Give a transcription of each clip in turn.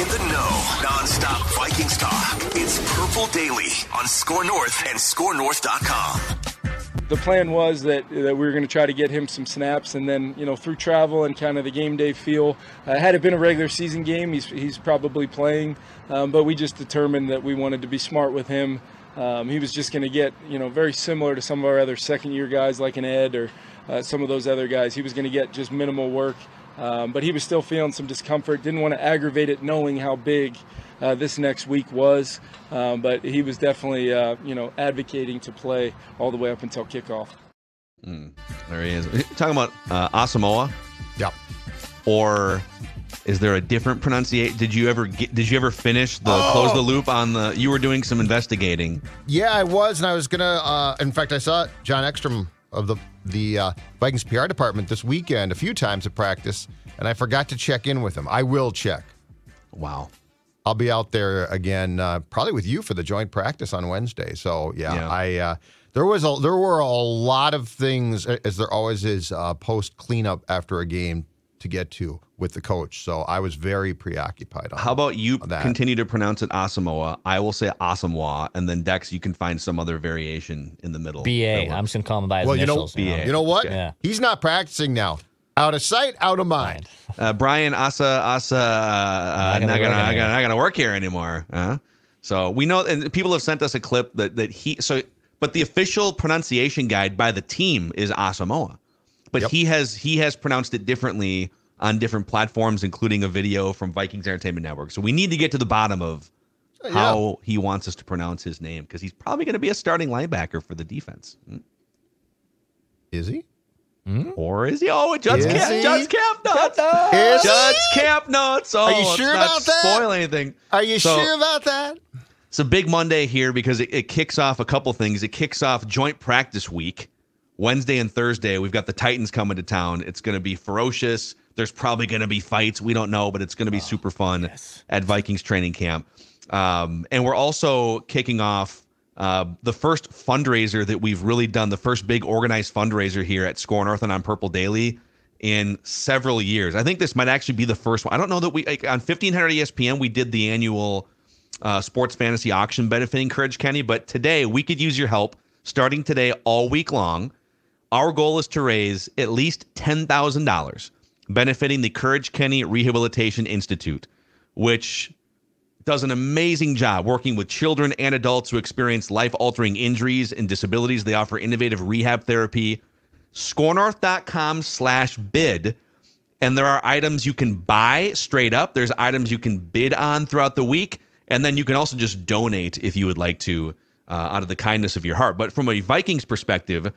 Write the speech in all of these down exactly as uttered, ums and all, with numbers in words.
in the know, non-stop Vikings talk. It's Purple Daily on Score North and Score North dot com. The plan was that, that we were going to try to get him some snaps, and then, you know, through travel and kind of the game day feel, uh, had it been a regular season game, he's, he's probably playing, um, but we just determined that we wanted to be smart with him. Um, he was just going to get, you know, very similar to some of our other second-year guys like an Ed or uh, some of those other guys. He was going to get just minimal work, um, but he was still feeling some discomfort, didn't want to aggravate it knowing how big Uh, this next week was, um, but he was definitely, uh, you know, advocating to play all the way up until kickoff. Mm, there he is. Talking about uh, Asamoah. Yeah. Or is there a different pronunciation? Did you ever get, did you ever finish the oh. close the loop on the? You were doing some investigating. Yeah, I was, and I was gonna. Uh, in fact, I saw John Ekstrom of the the uh, Vikings P R department this weekend a few times at practice, and I forgot to check in with him. I will check. Wow. I'll be out there again, uh, probably with you for the joint practice on Wednesday. So yeah, yeah. I uh, there was a, there were a lot of things, as there always is, uh, post cleanup after a game to get to with the coach. So I was very preoccupied. On How about you that. continue to pronounce it Asamoah? I will say Asamoah, and then Dex, you can find some other variation in the middle. B A. I'm just gonna call him by his well, initials. You know, B A. You know, you know what? Yeah. He's not practicing now. Out of sight, out of mind. Uh, Brian Asa Asa uh, not gonna not gonna, gonna work here anymore. Uh, so we know, and people have sent us a clip that that he. So, but the official pronunciation guide by the team is Asamoah, but yep. he has he has pronounced it differently on different platforms, including a video from Vikings Entertainment Network. So we need to get to the bottom of yeah. how he wants us to pronounce his name, because he's probably going to be a starting linebacker for the defense. Is he? Mm-hmm. Or is he? Oh, Judge Camp, Judge Camp Nuts. Judge Camp Nuts. Oh, Are you sure about that? Spoil anything. Are you so, sure about that? It's a big Monday here because it, it kicks off a couple things. It kicks off joint practice week, Wednesday and Thursday. We've got the Titans coming to town. It's going to be ferocious. There's probably going to be fights. We don't know, but it's going to be oh, super fun yes. at Vikings training camp. Um, and we're also kicking off Uh, the first fundraiser that we've really done, the first big organized fundraiser here at Score North and on Purple Daily in several years. I think this might actually be the first one. I don't know that we, like, on fifteen hundred E S P N, we did the annual uh, sports fantasy auction benefiting Courage Kenny, but today we could use your help starting today all week long. Our goal is to raise at least ten thousand dollars benefiting the Courage Kenny Rehabilitation Institute, which does an amazing job working with children and adults who experience life-altering injuries and disabilities. They offer innovative rehab therapy. Score North dot com slash bid. And there are items you can buy straight up. There's items you can bid on throughout the week. And then you can also just donate if you would like to, uh, out of the kindness of your heart. But from a Vikings perspective,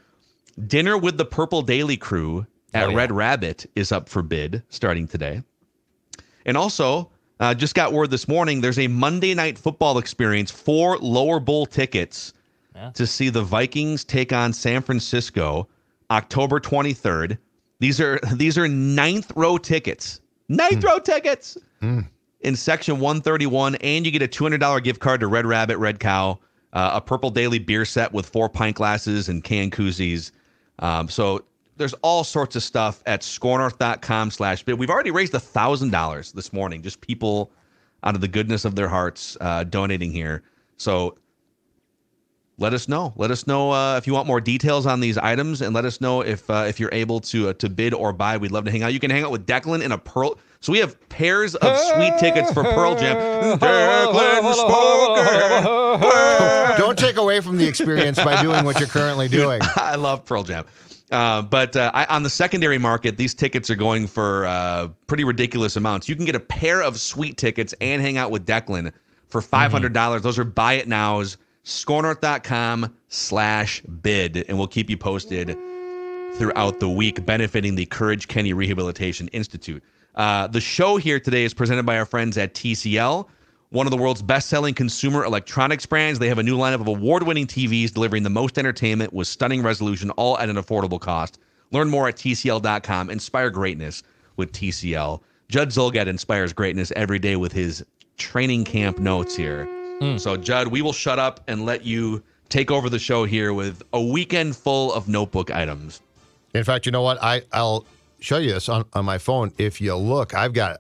dinner with the Purple Daily crew at oh, yeah. Red Rabbit is up for bid starting today. And also... Uh, just got word this morning, there's a Monday Night Football experience for lower bowl tickets yeah. to see the Vikings take on San Francisco, October twenty-third. These are these are ninth row tickets. Ninth mm. row tickets mm. in section one thirty-one, and you get a two hundred dollars gift card to Red Rabbit, Red Cow, uh, a Purple Daily beer set with four pint glasses and canned koozies. Um, so there's all sorts of stuff at score north dot com slash bid. We've already raised one thousand dollars this morning, just people out of the goodness of their hearts uh, donating here. So let us know. Let us know uh, if you want more details on these items, and let us know if uh, if you're able to uh, to bid or buy. We'd love to hang out. You can hang out with Declan in a Pearl. So we have pairs of sweet tickets for Pearl Jam. Declan Spoker. Don't take away from the experience by doing what you're currently doing. Dude, I love Pearl Jam. Uh, but uh, I, on the secondary market, these tickets are going for uh, pretty ridiculous amounts. You can get a pair of sweet tickets and hang out with Declan for five hundred dollars. Mm-hmm. Those are buy it nows, score north dot com slash bid. And we'll keep you posted throughout the week, benefiting the Courage Kenny Rehabilitation Institute. Uh, the show here today is presented by our friends at T C L, one of the world's best-selling consumer electronics brands. They have a new lineup of award-winning T Vs delivering the most entertainment with stunning resolution, all at an affordable cost. Learn more at T C L dot com. Inspire greatness with T C L. Judd Zulgad inspires greatness every day with his training camp notes here. Mm. So, Judd, we will shut up and let you take over the show here with a weekend full of notebook items. In fact, you know what? I, I'll show you this on, on my phone. If you look, I've got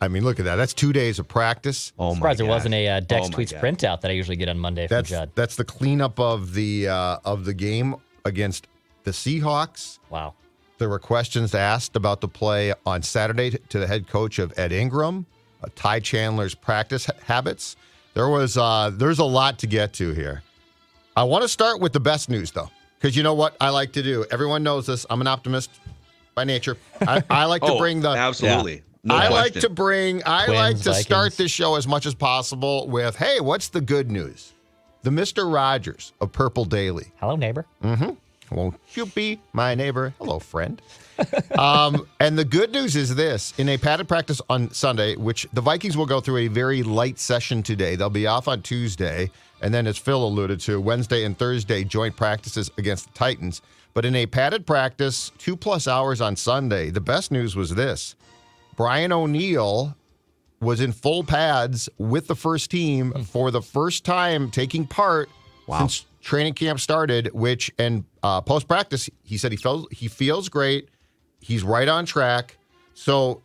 I mean, look at that. That's two days of practice. Oh, I'm surprised my God. There wasn't a uh, Dex oh Tweets God. printout that I usually get on Monday from that's, Judd. That's the cleanup of the uh, of the game against the Seahawks. Wow. There were questions asked about the play on Saturday to the head coach of Ed Ingram, uh, Ty Chandler's practice ha- habits. There was uh, there's a lot to get to here. I want to start with the best news, though, because you know what I like to do. Everyone knows this. I'm an optimist by nature. I, I like oh, to bring the absolutely. Yeah. No I question. like to bring. I Twins, like to Vikings. start this show as much as possible with, "Hey, what's the good news?" The Mister Rogers of Purple Daily. Hello, neighbor. Mm-hmm. Won't you be my neighbor? Hello, friend. um, and the good news is this. In a padded practice on Sunday, which the Vikings will go through a very light session today. They'll be off on Tuesday. And then, as Phil alluded to, Wednesday and Thursday, joint practices against the Titans. But in a padded practice, two plus hours on Sunday, the best news was this. Brian O'Neill was in full pads with the first team mm. for the first time taking part wow. since training camp started, which, and uh, post-practice, he said he feels, he feels great. He's right on track. So,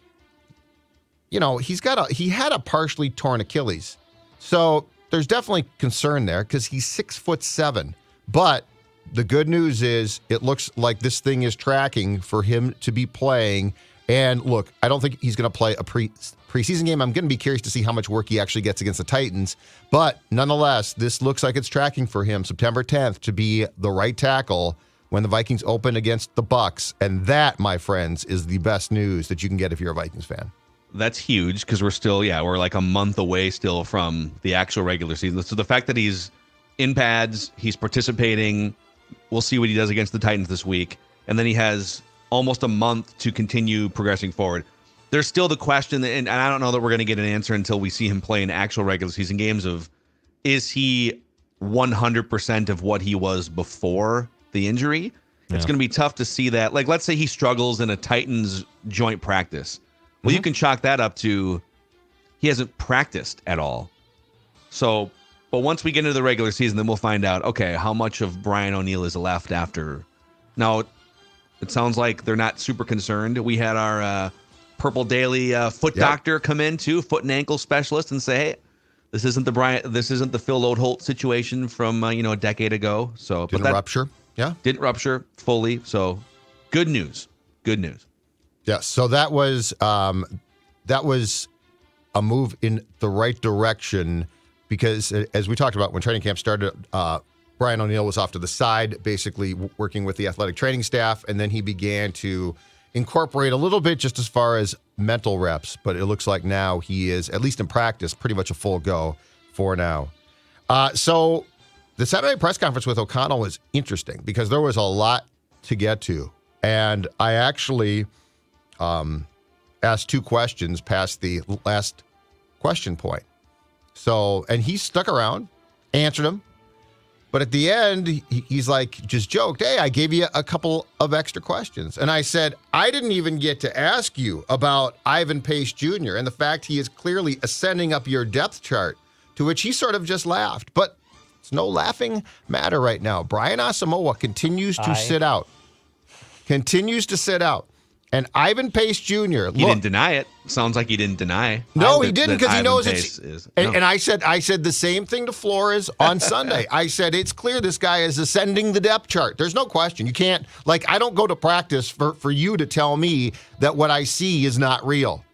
you know, he's got a, he had a partially torn Achilles. So there's definitely concern there because he's six foot seven. But the good news is it looks like this thing is tracking for him to be playing. And look, I don't think he's going to play a pre preseason game. I'm going to be curious to see how much work he actually gets against the Titans. But nonetheless, this looks like it's tracking for him September tenth to be the right tackle when the Vikings open against the Bucs. And that, my friends, is the best news that you can get if you're a Vikings fan. That's huge because we're still, yeah, we're like a month away still from the actual regular season. So the fact that he's in pads, he's participating, we'll see what he does against the Titans this week. And then he has almost a month to continue progressing forward. There's still the question, that, and I don't know that we're going to get an answer until we see him play in actual regular season games of, is he one hundred percent of what he was before the injury? Yeah. It's going to be tough to see that. Like, let's say he struggles in a Titans joint practice. Well, mm-hmm. you can chalk that up to he hasn't practiced at all. So, but once we get into the regular season, then we'll find out, okay, how much of Brian O'Neill is left after. Now, it sounds like they're not super concerned. We had our uh, Purple Daily uh, foot yep. doctor come in too, foot and ankle specialist, and say, "Hey, this isn't the Brian, this isn't the Phil Lodeholt situation from uh, you know a decade ago." So didn't but that rupture, yeah, didn't rupture fully. So good news, good news. Yeah. So that was um, that was a move in the right direction because, as we talked about when training camp started. Uh, Brian O'Neill was off to the side, basically working with the athletic training staff, and then he began to incorporate a little bit just as far as mental reps, but it looks like now he is, at least in practice, pretty much a full go for now. Uh, so the Saturday press conference with O'Connell was interesting because there was a lot to get to, and I actually um, asked two questions past the last question point. So, and he stuck around, answered them. But at the end, he's like, just joked, "Hey, I gave you a couple of extra questions." And I said, "I didn't even get to ask you about Ivan Pace Junior and the fact he is clearly ascending up your depth chart," to which he sort of just laughed. But it's no laughing matter right now. Brian Asamoah continues to I... sit out, continues to sit out. And Ivan Pace Junior He look, didn't deny it. Sounds like he didn't deny. No, that, he didn't because he knows Pace it's. Is, no. and, and I said, I said the same thing to Flores on Sunday. I said it's clear this guy is ascending the depth chart. There's no question. You can't like I don't go to practice for for you to tell me that what I see is not real.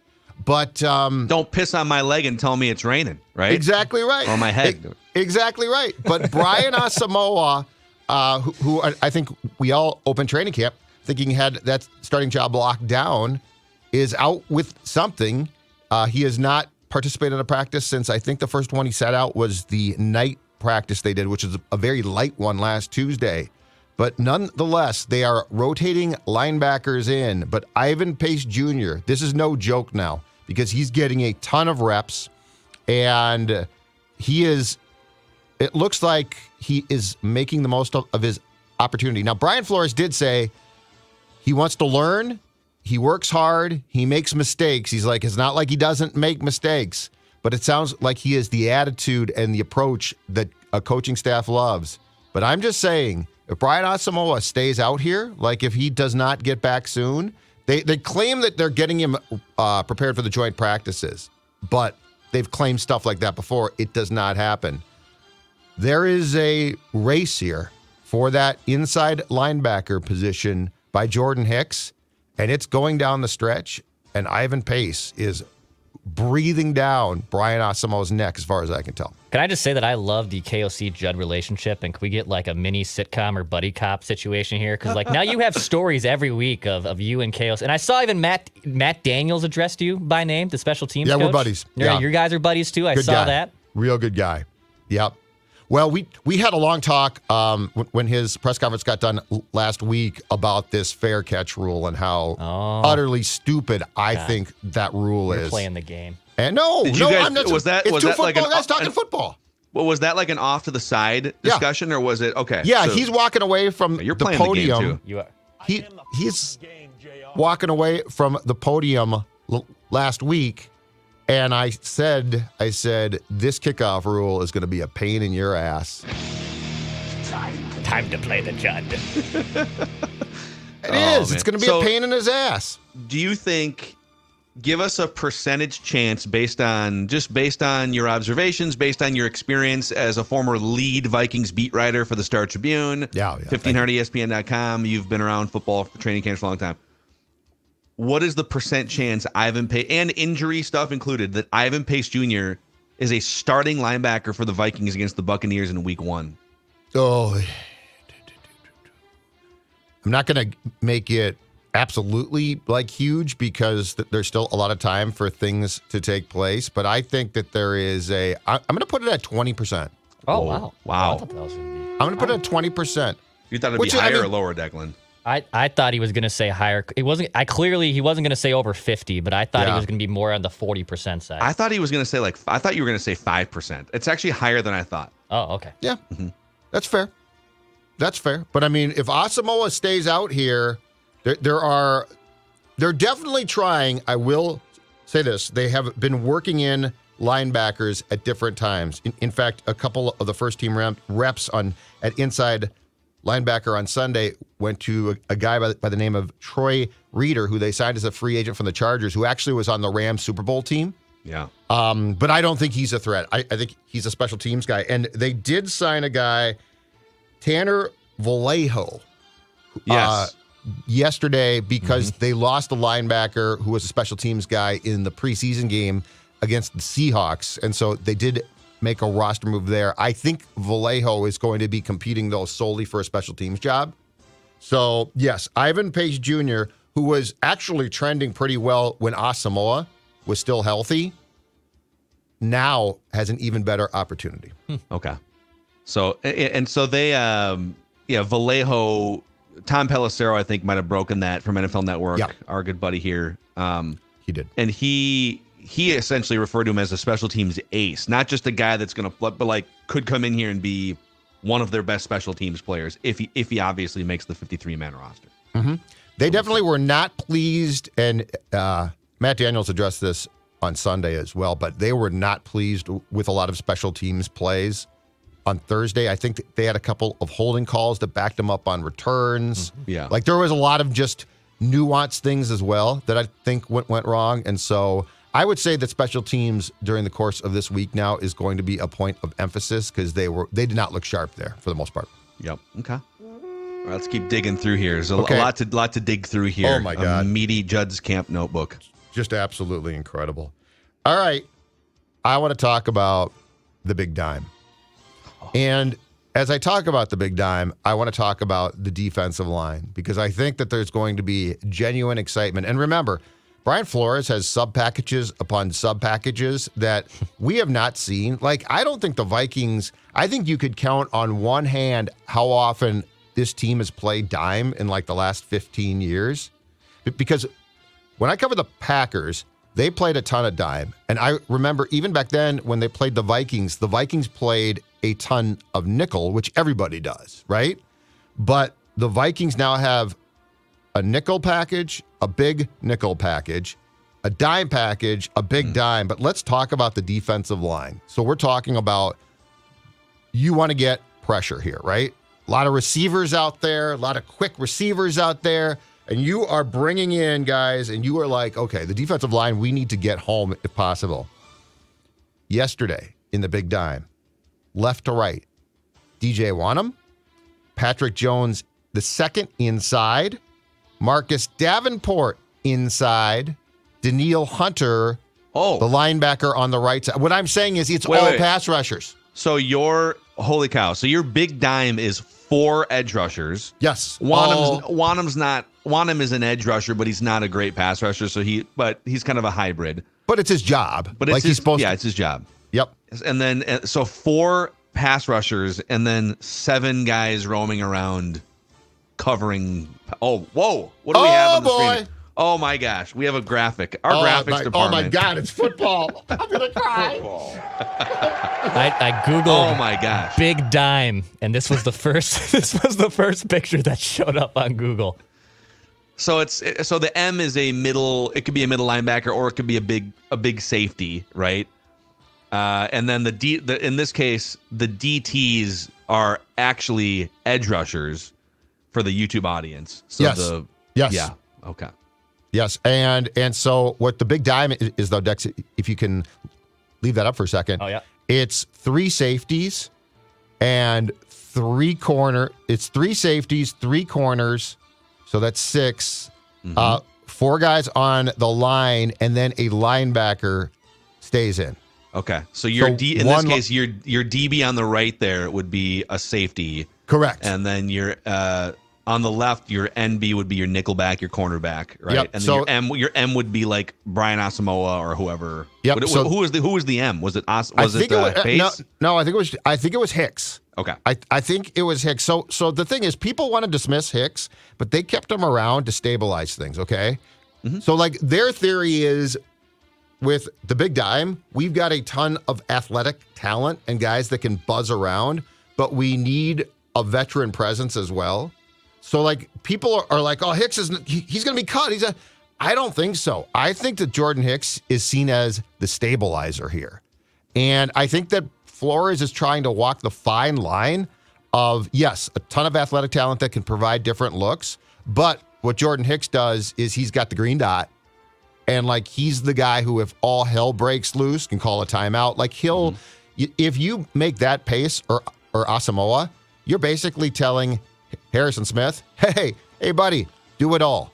But um, don't piss on my leg and tell me it's raining. Right? Exactly right. On my head. It, exactly right. But Brian Asamoah, uh, who, who I, I think we all opened training camp thinking he had that starting job locked down, is out with something. Uh, he has not participated in a practice since I think the first one he sat out was the night practice they did, which is a very light one last Tuesday. But nonetheless, they are rotating linebackers in. But Ivan Pace Junior, this is no joke now because he's getting a ton of reps. And he is, it looks like he is making the most of his opportunity. Now, Brian Flores did say, he wants to learn, he works hard, he makes mistakes. He's like, it's not like he doesn't make mistakes, but it sounds like he has the attitude and the approach that a coaching staff loves. But I'm just saying, if Brian Asamoah stays out here, like if he does not get back soon, They they claim that they're getting him uh, prepared for the joint practices, but they've claimed stuff like that before. It does not happen. There is a race here for that inside linebacker position by Jordan Hicks, and it's going down the stretch, and Ivan Pace is breathing down Brian Asamoah's neck, as far as I can tell. Can I just say that I love the K O C-Judd relationship, and can we get like a mini sitcom or buddy cop situation here? Because like now you have stories every week of, of you and K O C. And I saw even Matt Matt Daniels addressed you by name, the special teams yeah, coach. Yeah, we're buddies. Yeah. Your guys are buddies too. I good saw guy. that. Real good guy. Yep. Well, we, we had a long talk um, when his press conference got done last week about this fair catch rule and how oh, utterly stupid I God. think that rule You're is. Playing the game. And no, Did no, you guys, I'm not. Was that, it's was two that football like an, guys talking an, football. Well, was that like an off to the side discussion, yeah. or was it okay? Yeah, so, he's walking away from you're the playing podium. The game too. You are. He he's game, walking away from the podium l- last week. And I said, I said, this kickoff rule is going to be a pain in your ass. Time, time to play the Judd. it oh, is. Man. It's going to be so, a pain in his ass. Do you think, give us a percentage chance based on, just based on your observations, based on your experience as a former lead Vikings beat writer for the Star Tribune, yeah, yeah, fifteen hundred E S P N dot com, you've been around football training camps for a long time. What is the percent chance Ivan Pace, and injury stuff included, that Ivan Pace Junior is a starting linebacker for the Vikings against the Buccaneers in week one? Oh, I'm not going to make it absolutely like huge because there's still a lot of time for things to take place. But I think that there is a, I'm going to put it at twenty percent. Oh, wow. Wow. Oh, I that was be- I'm going to put it at twenty percent. You thought it would be higher I mean, or lower, Declan? I, I thought he was going to say higher. It wasn't. I clearly he wasn't going to say over fifty, but I thought yeah. he was going to be more on the forty percent side. I thought he was going to say like I thought you were going to say five percent. It's actually higher than I thought. Oh, okay. Yeah, mm-hmm. That's fair. That's fair. But I mean, if Asamoah stays out here, there, there are they're definitely trying. I will say this: they have been working in linebackers at different times. In, in fact, a couple of the first team rep, reps on at inside linebacker on Sunday went to a, a guy by the, by the name of Troy Reader, who they signed as a free agent from the Chargers, who actually was on the Rams Super Bowl team. Yeah. Um, but I don't think he's a threat. I, I think he's a special teams guy. And they did sign a guy, Tanner Vallejo, yes. uh, yesterday because mm-hmm. they lost a linebacker who was a special teams guy in the preseason game against the Seahawks. And so they did make a roster move there. I think Vallejo is going to be competing, though, solely for a special teams job. So, yes, Ivan Pace Junior, who was actually trending pretty well when Asamoah was still healthy, now has an even better opportunity. Hmm. Okay. So, and so they, um, yeah, Vallejo, Tom Pelissero, I think, might have broken that from N F L Network, yeah. our good buddy here. Um, he did. And he... he essentially referred to him as a special teams ace, not just a guy that's going to, but like could come in here and be one of their best special teams players if he if he obviously makes the fifty-three man roster. Mm-hmm. They so definitely we'll were not pleased, and uh, Matt Daniels addressed this on Sunday as well, but they were not pleased with a lot of special teams plays on Thursday. I think they had a couple of holding calls that backed them up on returns. Mm-hmm. Yeah, like there was a lot of just nuanced things as well that I think went went wrong, and so I would say that special teams during the course of this week now is going to be a point of emphasis because they were they did not look sharp there for the most part. Yep. Okay. All right, let's keep digging through here. There's a, okay. a lot to lot to dig through here. Oh my God. A meaty Judd's Camp notebook. Just absolutely incredible. All right. I want to talk about the big dime. And as I talk about the big dime, I want to talk about the defensive line because I think that there's going to be genuine excitement. And remember, Brian Flores has sub-packages upon sub-packages that we have not seen. Like, I don't think the Vikings, I think you could count on one hand how often this team has played dime in like the last fifteen years. Because when I covered the Packers, they played a ton of dime. And I remember even back then when they played the Vikings, the Vikings played a ton of nickel, which everybody does, right? But the Vikings now have a nickel package, a big nickel package, a dime package, a big mm. dime. But let's talk about the defensive line. So we're talking about you want to get pressure here, right? A lot of receivers out there, a lot of quick receivers out there. And you are bringing in guys, and you are like, okay, the defensive line, we need to get home if possible. Yesterday in the Big Dime, left to right, D J Wonnum, Patrick Jones the second inside, Marcus Davenport inside, Danielle Hunter, oh, the linebacker on the right side. What I'm saying is it's wait, all wait. pass rushers. So your holy cow. So your Big Dime is four edge rushers. Yes. Wonnum's, oh. Wonnum's not Wonnum is an edge rusher, but he's not a great pass rusher. So he but he's kind of a hybrid. But it's his job. But it's like his, he's supposed yeah, to. it's his job. Yep. And then so four pass rushers and then seven guys roaming around covering. Oh, whoa. What do oh, we have on the boy. screen? Oh, my gosh. We have a graphic. Our oh, graphics my, department. Oh, my God. It's football. I'm going to cry. I, I Googled oh my gosh. Big Dime, and this was the first This was the first picture that showed up on Google. So it's so the M is a middle. It could be a middle linebacker, or it could be a big a big safety, right? Uh, and then the D, the, in this case, the D Ts are actually edge rushers for the YouTube audience. So yes. The, yes. Yeah. Okay. Yes. And and so what the Big Dime is, is though, Dex, if you can leave that up for a second. Oh, yeah. It's three safeties and three corner. It's three safeties, three corners. So that's six. Mm-hmm. Uh, four guys on the line, and then a linebacker stays in. Okay, so your so D in this case, your your D B on the right there would be a safety, correct? And then your uh, on the left, your N B would be your nickelback, your cornerback, right? Yep. And then so, your M, your M would be like Brian Asamoah or whoever. Yep. Would it, so, who was the who was the M? Was it As, was I think it, uh, it was, Pace? No, no, I think it was I think it was Hicks. Okay, I I think it was Hicks. So so the thing is, people want to dismiss Hicks, but they kept him around to stabilize things. Okay, mm-hmm. So like their theory is, with the Big Dime, we've got a ton of athletic talent and guys that can buzz around, but we need a veteran presence as well. So, like, people are, are like, oh, Hicks is, he's going to be cut. He's a, I don't think so. I think that Jordan Hicks is seen as the stabilizer here. And I think that Flores is trying to walk the fine line of, yes, a ton of athletic talent that can provide different looks, but what Jordan Hicks does is he's got the green dot. And, like, he's the guy who, if all hell breaks loose, can call a timeout. Like, he'll mm-hmm. – if you make that Pace or, or Asamoah, you're basically telling Harrison Smith, hey, hey, buddy, do it all.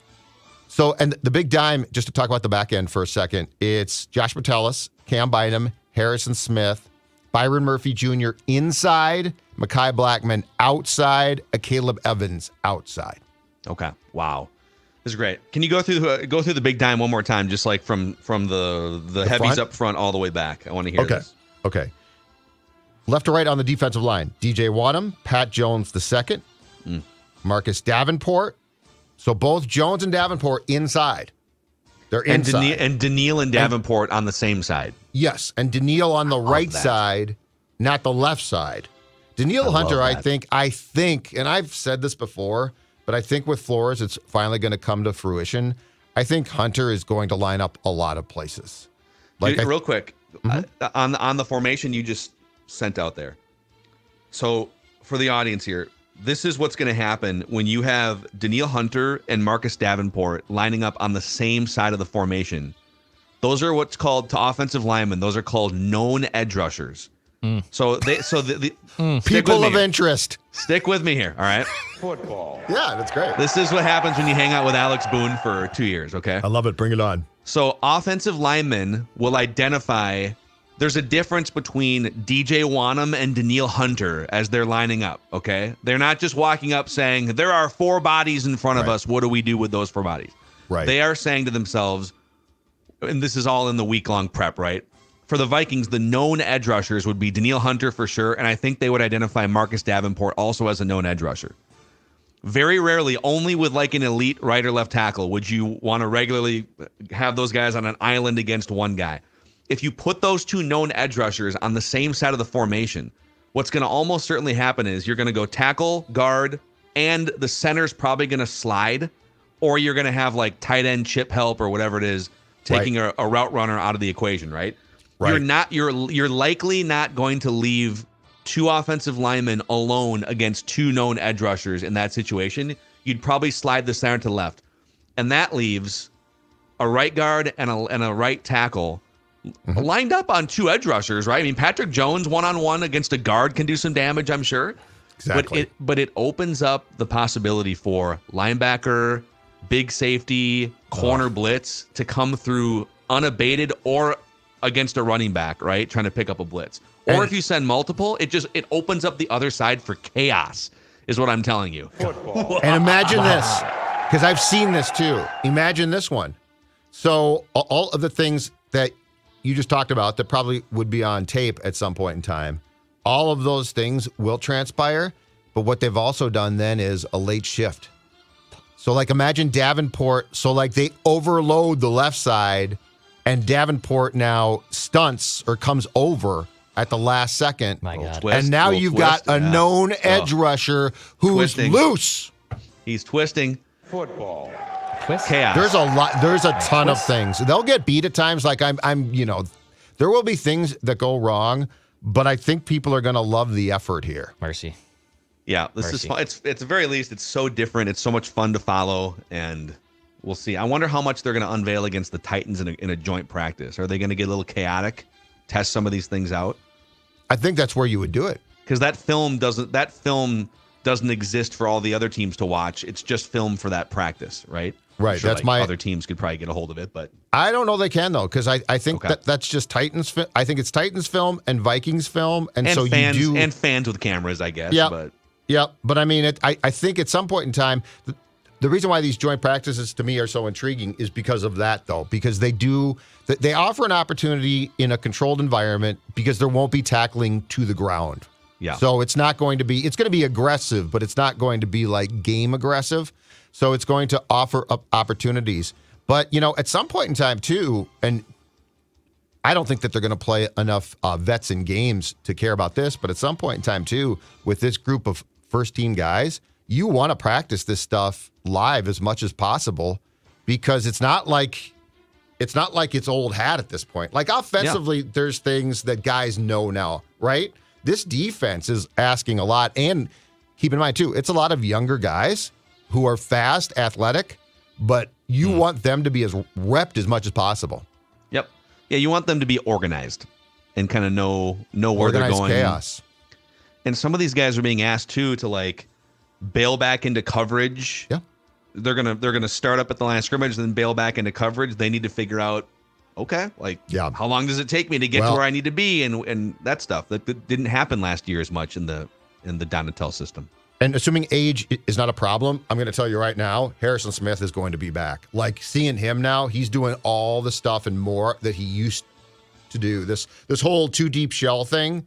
So, and the Big Dime, just to talk about the back end for a second, it's Josh Metellus, Cam Bynum, Harrison Smith, Byron Murphy Junior inside, Mekhi Blackman outside, Caleb Evans outside. Okay. Wow. This is great. Can you go through uh, go through the Big Dime one more time, just like from from the the, the heavies front? Up front all the way back? I want to hear okay. this. Okay. Okay. Left to right on the defensive line: D J Wonnum, Pat Jones the second, mm. Marcus Davenport. So both Jones and Davenport inside. They're inside. And, Dani- and Daniil and Davenport and, on the same side. Yes, and Daniil on the right that. side, not the left side. Daniil I Hunter, I think, I think, and I've said this before, but I think with Flores, it's finally going to come to fruition. I think Hunter is going to line up a lot of places. Like Dude, I, real quick, mm-hmm. uh, on, on the formation you just sent out there. So for the audience here, this is what's going to happen when you have Daniil Hunter and Marcus Davenport lining up on the same side of the formation. Those are what's called, to offensive linemen, those are called known edge rushers. Mm. So they, so the, the mm. people of interest. Stick with me here, all right? Football. Yeah, that's great. This is what happens when you hang out with Alex Boone for two years, okay? I love it. Bring it on. So offensive linemen will identify. There's a difference between D J Wonnum and Daniil Hunter as they're lining up, okay? They're not just walking up saying, there are four bodies in front of right. us. What do we do with those four bodies? Right. They are saying to themselves, and this is all in the week-long prep, right? For the Vikings, the known edge rushers would be Daniil Hunter for sure, and I think they would identify Marcus Davenport also as a known edge rusher. Very rarely, only with like an elite right or left tackle, would you want to regularly have those guys on an island against one guy. If you put those two known edge rushers on the same side of the formation, what's going to almost certainly happen is you're going to go tackle, guard, and the center's probably going to slide, or you're going to have like tight end chip help or whatever it is, taking right. a, a route runner out of the equation, right? Right. You're not. You're you're likely not going to leave two offensive linemen alone against two known edge rushers in that situation. You'd probably slide the center to the left. and that leaves a right guard and a, and a right tackle mm-hmm. lined up on two edge rushers, right? I mean, Patrick Jones one-on-one against a guard can do some damage, I'm sure. Exactly. But it, but it opens up the possibility for linebacker, big safety, corner oh. blitz to come through unabated or against a running back, right? Trying to pick up a blitz. Or if you send multiple, it just it opens up the other side for chaos, is what I'm telling you. Football. And imagine this, because I've seen this too. Imagine this one. So all of the things that you just talked about that probably would be on tape at some point in time, all of those things will transpire. But what they've also done then is a late shift. So like imagine Davenport. So like they overload the left side and Davenport now stunts or comes over at the last second. My God. Twist, and now you've twist, got a yeah. known edge oh. rusher who is loose. He's twisting. Football. Twist. Chaos. There's a lot. There's a ton twist. of things. They'll get beat at times. Like I'm, I'm, you know, there will be things that go wrong, but I think people are going to love the effort here. Mercy. Yeah, this Mercy. is fun. It's, at the very least, it's so different. It's so much fun to follow, and we'll see. I wonder how much they're going to unveil against the Titans in a, in a joint practice. Are they going to get a little chaotic, test some of these things out? I think that's where you would do it, because that film doesn't that film doesn't exist for all the other teams to watch. It's just film for that practice, right? Right. Sure, that's like my other teams could probably get a hold of it, but I don't know they can though, because I, I think okay. that that's just Titans. I think it's Titans film and Vikings film, and, and so fans, you do and fans with cameras, I guess. Yeah, but yeah, but I mean, it, I I think at some point in time, the, the reason why these joint practices to me are so intriguing is because of that though, because they do. They offer an opportunity in a controlled environment because there won't be tackling to the ground. Yeah. So it's not going to be, it's going to be aggressive, but it's not going to be like game aggressive. So it's going to offer up opportunities. But, you know, at some point in time too, and I don't think that they're going to play enough uh, vets in games to care about this, but at some point in time too, with this group of first team guys, you want to practice this stuff live as much as possible, because it's not like... It's not like it's old hat at this point. Like offensively, yeah. there's things that guys know now, right? This defense is asking a lot. And keep in mind, too, it's a lot of younger guys who are fast, athletic, but you mm. want them to be as repped as much as possible. Yep. Yeah, you want them to be organized and kind of know, know where organized they're going. Chaos. And some of these guys are being asked, too, to like bail back into coverage. Yeah. They're gonna they're gonna start up at the line of scrimmage, then bail back into coverage. They need to figure out, okay, like yeah. how long does it take me to get well, to where I need to be, and and that stuff that, that didn't happen last year as much in the in the Donatel system. And assuming age is not a problem, I'm gonna tell you right now, Harrison Smith is going to be back. Like seeing him now, he's doing all the stuff and more that he used to do. This this whole two deep shell thing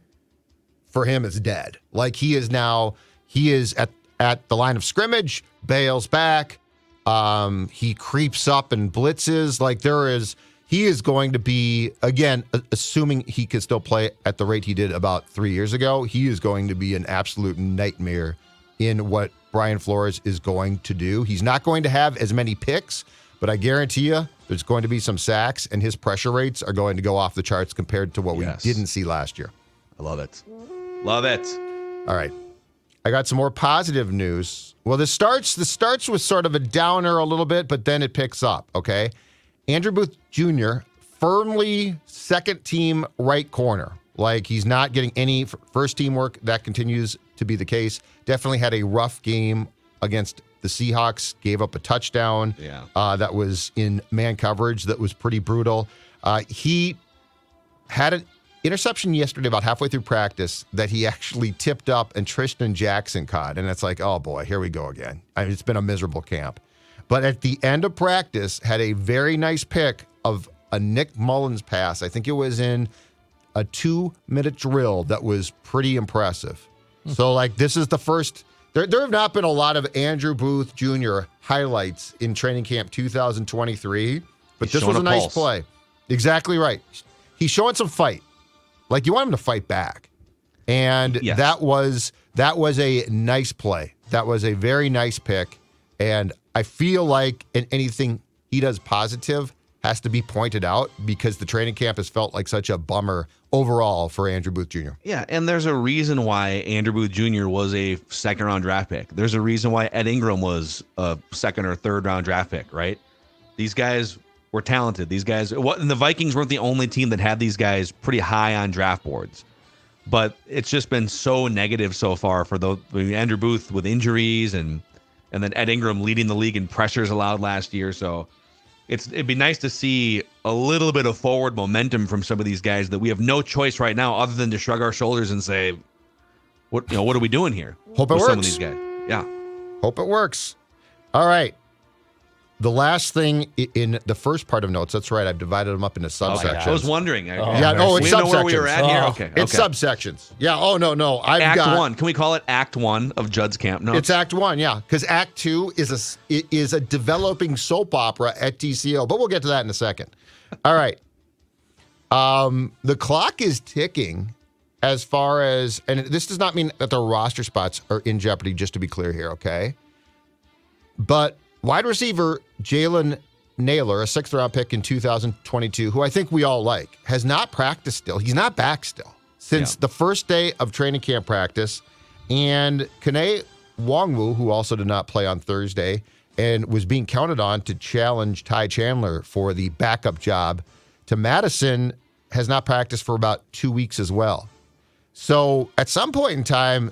for him is dead. Like he is now he is at at the line of scrimmage, bails back. Um, he creeps up and blitzes. Like there is, he is going to be, again, assuming he could still play at the rate he did about three years ago, he is going to be an absolute nightmare in what Brian Flores is going to do. He's not going to have as many picks, but I guarantee you there's going to be some sacks, and his pressure rates are going to go off the charts compared to what yes. we didn't see last year. I love it. Love it. All right. I got some more positive news. Well, this starts this starts with sort of a downer a little bit, but then it picks up, okay? Andrew Booth Junior, firmly second-team right corner. Like, he's not getting any first-team work. That continues to be the case. Definitely had a rough game against the Seahawks. Gave up a touchdown yeah. uh, that was in man coverage. That was pretty brutal. Uh, he had an interception yesterday about halfway through practice that he actually tipped up and Tristan Jackson caught. And it's like, oh boy, here we go again. I mean, it's been a miserable camp. But at the end of practice, had a very nice pick of a Nick Mullins pass. I think it was in a two-minute drill that was pretty impressive. Mm-hmm. So, like, this is the first. There, there have not been a lot of Andrew Booth Junior highlights in training camp two thousand twenty-three, but He's this was a, a nice pulse. play. Exactly right. He's showing some fight. Like, you want him to fight back. And yes. that was that was a nice play. That was a very nice pick. And I feel like in anything he does positive has to be pointed out because the training camp has felt like such a bummer overall for Andrew Booth Junior Yeah, and there's a reason why Andrew Booth Junior was a second-round draft pick. There's a reason why Ed Ingram was a second- or third-round draft pick, right? These guys were talented. These guys, and the Vikings weren't the only team that had these guys pretty high on draft boards. But it's just been so negative so far for the Andrew Booth with injuries and and then Ed Ingram leading the league in pressures allowed last year. So it's it'd be nice to see a little bit of forward momentum from some of these guys that we have no choice right now other than to shrug our shoulders and say, what you know, what are we doing here? Hope it works. Some of these guys. Yeah. Hope it works. All right. The last thing in the first part of notes, that's right, I've divided them up into subsections. Oh, I was wondering. Oh, yeah, no, it's we subsections. Know where we were at oh. here? Okay, okay. It's subsections. Yeah, oh, no, no. I've act got, one. Can we call it Act one of Judd's Camp Notes? It's Act one, yeah, because Act two is a, is a developing soap opera at T C L, but we'll get to that in a second. All right. Um, the clock is ticking as far as, and this does not mean that the roster spots are in jeopardy, just to be clear here, okay? But wide receiver Jalen Naylor, a sixth-round pick in two thousand twenty-two, who I think we all like, has not practiced still. He's not back still since yeah. the first day of training camp practice. And Kene Wongwu, who also did not play on Thursday and was being counted on to challenge Ty Chandler for the backup job to Madison, has not practiced for about two weeks as well. So at some point in time,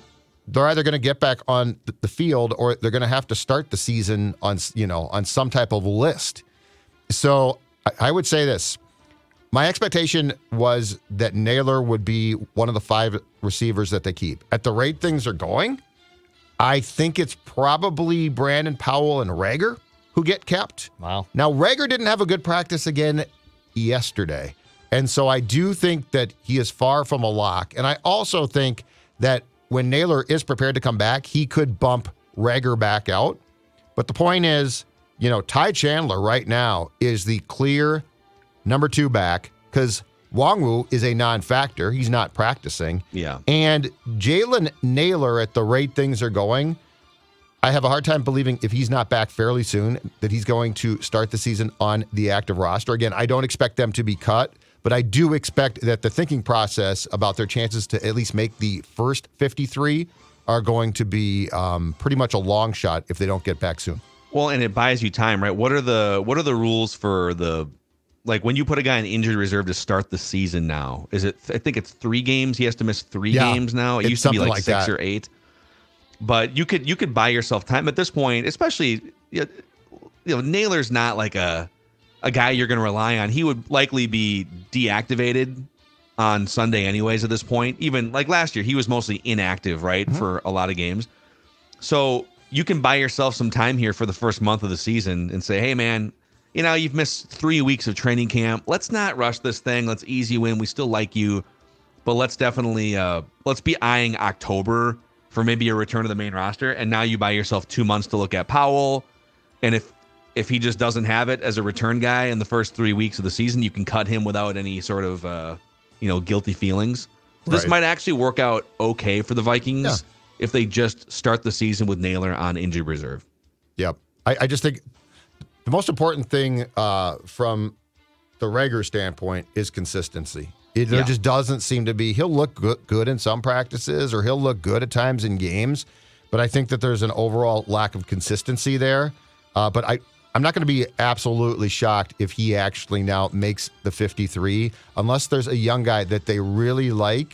they're either going to get back on the field or they're going to have to start the season on, you know, on some type of list. So I would say this. My expectation was that Naylor would be one of the five receivers that they keep. At the rate things are going, I think it's probably Brandon Powell and Rager who get kept. Wow. Now, Rager didn't have a good practice again yesterday. And so I do think that he is far from a lock. And I also think that when Naylor is prepared to come back, he could bump Rager back out. But the point is, you know, Ty Chandler right now is the clear number two back because Wongwu is a non-factor. He's not practicing. Yeah. And Jalen Naylor, at the rate things are going, I have a hard time believing if he's not back fairly soon that he's going to start the season on the active roster. Again, I don't expect them to be cut. But I do expect that the thinking process about their chances to at least make the first fifty-three are going to be um, pretty much a long shot if they don't get back soon. Well, and it buys you time, right? What are the what are the rules for the, like when you put a guy in injured reserve to start the season now? Is it, I think it's three games. He has to miss three yeah, games now. It used to be like, like six that. or eight. But you could you could buy yourself time at this point, especially, you know, Naylor's not like a, a guy you're going to rely on. He would likely be deactivated on Sunday anyways at this point. Even like last year, he was mostly inactive, right, mm-hmm. for a lot of games. So you can buy yourself some time here for the first month of the season and say, hey, man, you know, you've missed three weeks of training camp. Let's not rush this thing. Let's ease you in. We still like you. But let's definitely uh, let's be eyeing October for maybe a return to the main roster. And now you buy yourself two months to look at Powell. And if If he just doesn't have it as a return guy in the first three weeks of the season, you can cut him without any sort of, uh, you know, guilty feelings. Right. This might actually work out okay for the Vikings yeah. if they just start the season with Naylor on injured reserve. Yep. I, I just think the most important thing uh, from the Rager standpoint is consistency. It, there yeah. just doesn't seem to be. He'll look good, good in some practices or he'll look good at times in games, but I think that there's an overall lack of consistency there. Uh, but I... I'm not going to be absolutely shocked if he actually now makes the fifty-three, unless there's a young guy that they really like.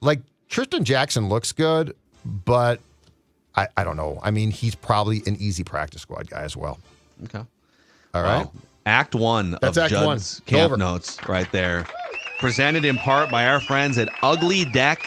Like, Tristan Jackson looks good, but I, I don't know. I mean, he's probably an easy practice squad guy as well. Okay. All right. Well, act one That's of act Judd's one. Camp Notes right there. Presented in part by our friends at Ugly Deck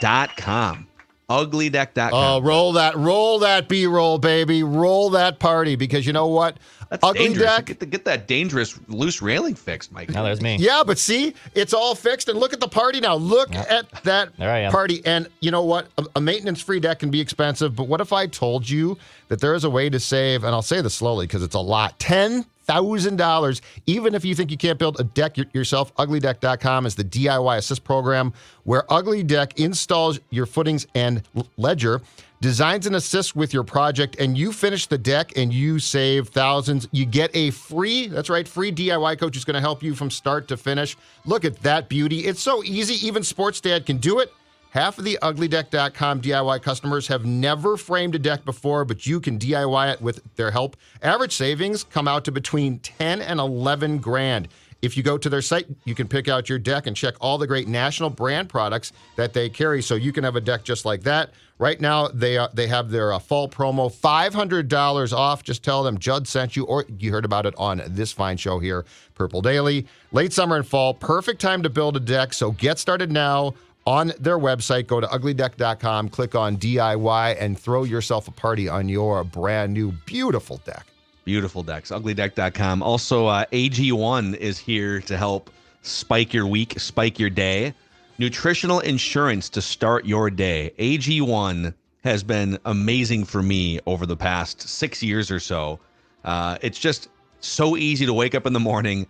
dot com. Ugly Deck dot com. Oh, roll that, roll that B-roll, baby. Roll that party, because you know what? That's Ugly dangerous. Deck, get, the, get that dangerous loose railing fixed, Mike. Now there's me. Yeah, but see, it's all fixed, and look at the party now. Look yep. at that party, and you know what? A, a maintenance-free deck can be expensive, but what if I told you that there is a way to save, and I'll say this slowly because it's a lot, ten one thousand dollars. Even if you think you can't build a deck yourself, Ugly Deck dot com is the D I Y assist program where Ugly Deck installs your footings and ledger, designs and assists with your project, and you finish the deck and you save thousands. You get a free, that's right, free D I Y coach who's going to help you from start to finish. Look at that beauty. It's so easy. Even Sports Dad can do it. Half of the Ugly Deck dot com D I Y customers have never framed a deck before, but you can D I Y it with their help. Average savings come out to between ten and eleven grand. If you go to their site, you can pick out your deck and check all the great national brand products that they carry, so you can have a deck just like that. Right now, they uh, they have their uh, fall promo, five hundred dollars off. Just tell them Judd sent you, or you heard about it on this fine show here, Purple Daily. Late summer and fall, perfect time to build a deck, so get started now. On their website, go to Ugly Deck dot com, click on D I Y, and throw yourself a party on your brand new, beautiful deck. Beautiful decks, Ugly Deck dot com. Also, uh, A G one is here to help spike your week, spike your day. Nutritional insurance to start your day. A G one has been amazing for me over the past six years or so. Uh, it's just so easy to wake up in the morning,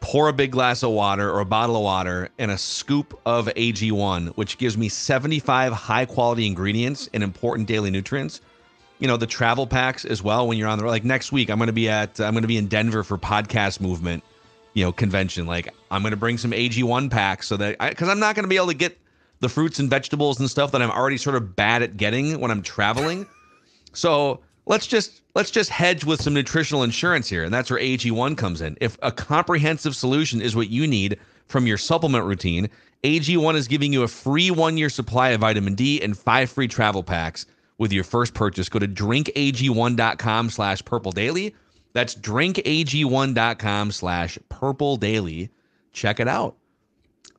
pour a big glass of water or a bottle of water and a scoop of A G one, which gives me seventy-five high quality ingredients and important daily nutrients. You know, the travel packs as well. When you're on the road, like next week, I'm going to be at, I'm going to be in Denver for Podcast Movement, you know, convention. Like I'm going to bring some A G one packs so that I, cause I'm not going to be able to get the fruits and vegetables and stuff that I'm already sort of bad at getting when I'm traveling. So Let's just let's just hedge with some nutritional insurance here, and that's where A G one comes in. If a comprehensive solution is what you need from your supplement routine, A G one is giving you a free one-year supply of vitamin D and five free travel packs with your first purchase. Go to drink A G one dot com slash Purple Daily. That's drink A G one dot com slash Purple Daily. Check it out.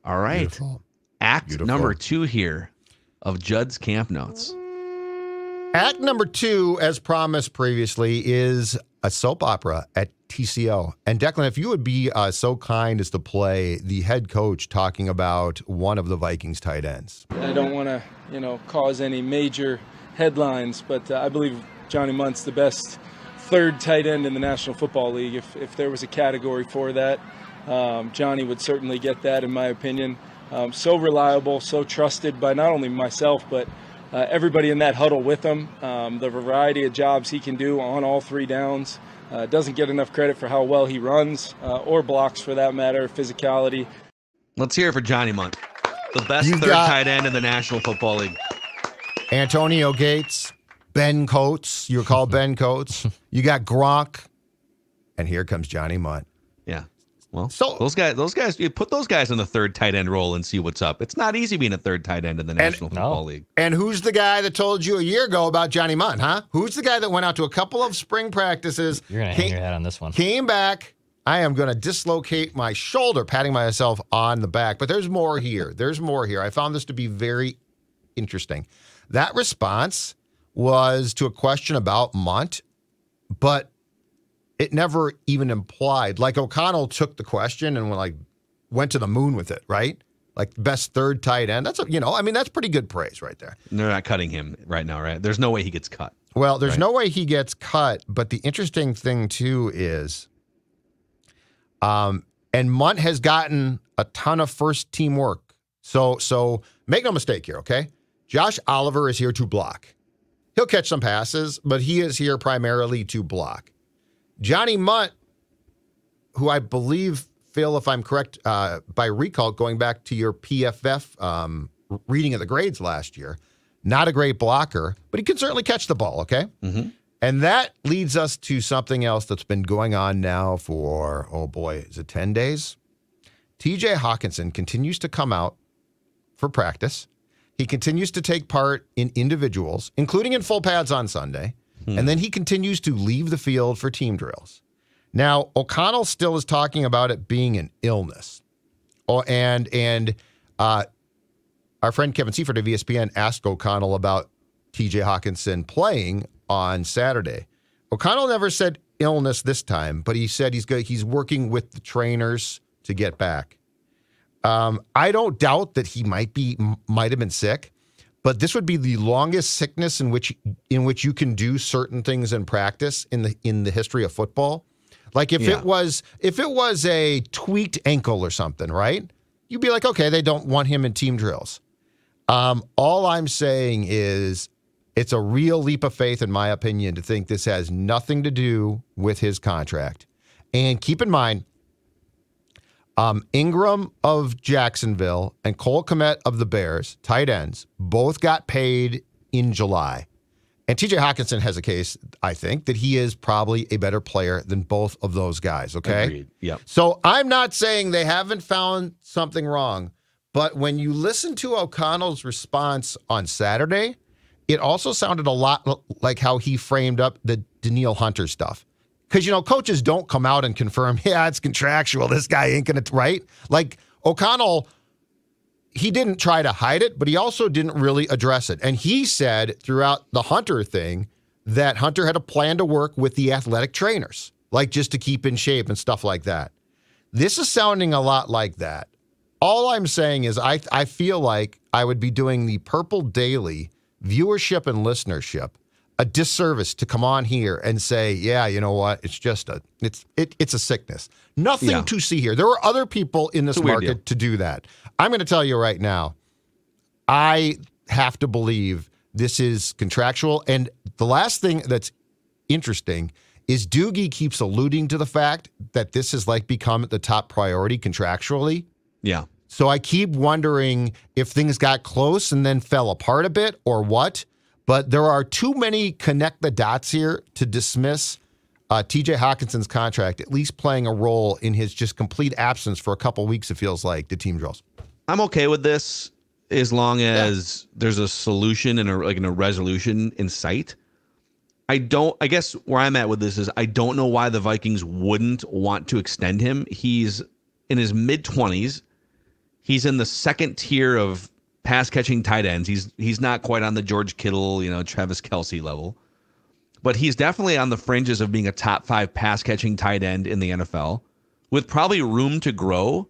All right. Beautiful. Act Beautiful. number two here of Judd's Camp Notes. Act number two, as promised previously, is a soap opera at T C L. And Declan, if you would be uh, so kind as to play the head coach talking about one of the Vikings tight ends. I don't want to, you know, cause any major headlines, but uh, I believe Johnny Mundt's the best third tight end in the National Football League. If, if there was a category for that, um, Johnny would certainly get that, in my opinion. Um, so reliable, so trusted by not only myself, but Uh, everybody in that huddle with him, um, the variety of jobs he can do on all three downs. Uh, doesn't get enough credit for how well he runs uh, or blocks, for that matter, physicality. Let's hear it for Johnny Mundt, the best you third tight end in the National Football League. Antonio Gates, Ben Coates. You recall Ben Coates. You got Gronk, and here comes Johnny Mundt. Yeah. Well, so, those guys, those guys, you put those guys in the third tight end role and see what's up. It's not easy being a third tight end in the National and, Football no. League. And who's the guy that told you a year ago about Johnny Mundt, huh? Who's the guy that went out to a couple of spring practices? You're going to hang your head on this one. Came back. I am going to dislocate my shoulder, patting myself on the back. But there's more here. There's more here. I found this to be very interesting. That response was to a question about Mundt, but it never even implied, like O'Connell took the question and went, like went to the moon with it, right? Like best third tight end. That's a, you know, I mean, that's pretty good praise right there. They're not cutting him right now, right? There's no way he gets cut. Well, there's right? no way he gets cut. But the interesting thing too is, um, and Mundt has gotten a ton of first team work. So, so make no mistake here, okay? Josh Oliver is here to block. He'll catch some passes, but he is here primarily to block. Johnny Mundt, who I believe, Phil, if I'm correct, uh, by recall, going back to your P F F um, reading of the grades last year, not a great blocker, but he can certainly catch the ball, okay? Mm-hmm. And that leads us to something else that's been going on now for, oh boy, is it ten days? T J Hockenson continues to come out for practice. He continues to take part in individuals, including in full pads on Sunday. And then he continues to leave the field for team drills. Now, O'Connell still is talking about it being an illness. Oh, and and uh, our friend Kevin Seifert of E S P N asked O'Connell about T J Hockenson playing on Saturday. O'Connell never said illness this time, but he said he's good, he's working with the trainers to get back. Um, I don't doubt that he might be might have been sick. But this would be the longest sickness in which in which you can do certain things in practice in the in the history of football. Like if yeah. it was if it was a tweaked ankle or something, right? You'd be like, okay, they don't want him in team drills. Um, all I'm saying is it's a real leap of faith, in my opinion, to think this has nothing to do with his contract. And keep in mind, um, Ingram of Jacksonville and Cole Kmet of the Bears, tight ends, both got paid in July. And T J Hockenson has a case, I think, that he is probably a better player than both of those guys, okay? Agreed. Yep. So I'm not saying they haven't found something wrong, but when you listen to O'Connell's response on Saturday, it also sounded a lot like how he framed up the Danielle Hunter stuff. Because, you know, coaches don't come out and confirm, yeah, it's contractual, this guy ain't going to, right? Like, O'Connell... he didn't try to hide it, but he also didn't really address it. And he said throughout the Hunter thing that Hunter had a plan to work with the athletic trainers, like just to keep in shape and stuff like that. This is sounding a lot like that. All I'm saying is I, I feel like I would be doing the Purple Daily viewership and listenership a disservice to come on here and say, yeah, you know what? It's just a, it's, it, it's a sickness. Nothing yeah. to see here. There are other people in this market to do that. I'm going to tell you right now, I have to believe this is contractual. And the last thing that's interesting is Doogie keeps alluding to the fact that this has like become the top priority contractually. Yeah. So I keep wondering if things got close and then fell apart a bit or what. But there are too many connect the dots here to dismiss uh, T J Hockenson's contract, at least playing a role in his just complete absence for a couple weeks, it feels like, to team drills. I'm okay with this as long as yeah. there's a solution and a, like, and a resolution in sight. I don't, I guess where I'm at with this is I don't know why the Vikings wouldn't want to extend him. He's in his mid twenties. He's in the second tier of pass-catching tight ends. He's he's not quite on the George Kittle, you know, Travis Kelce level. But he's definitely on the fringes of being a top five pass-catching tight end in the N F L with probably room to grow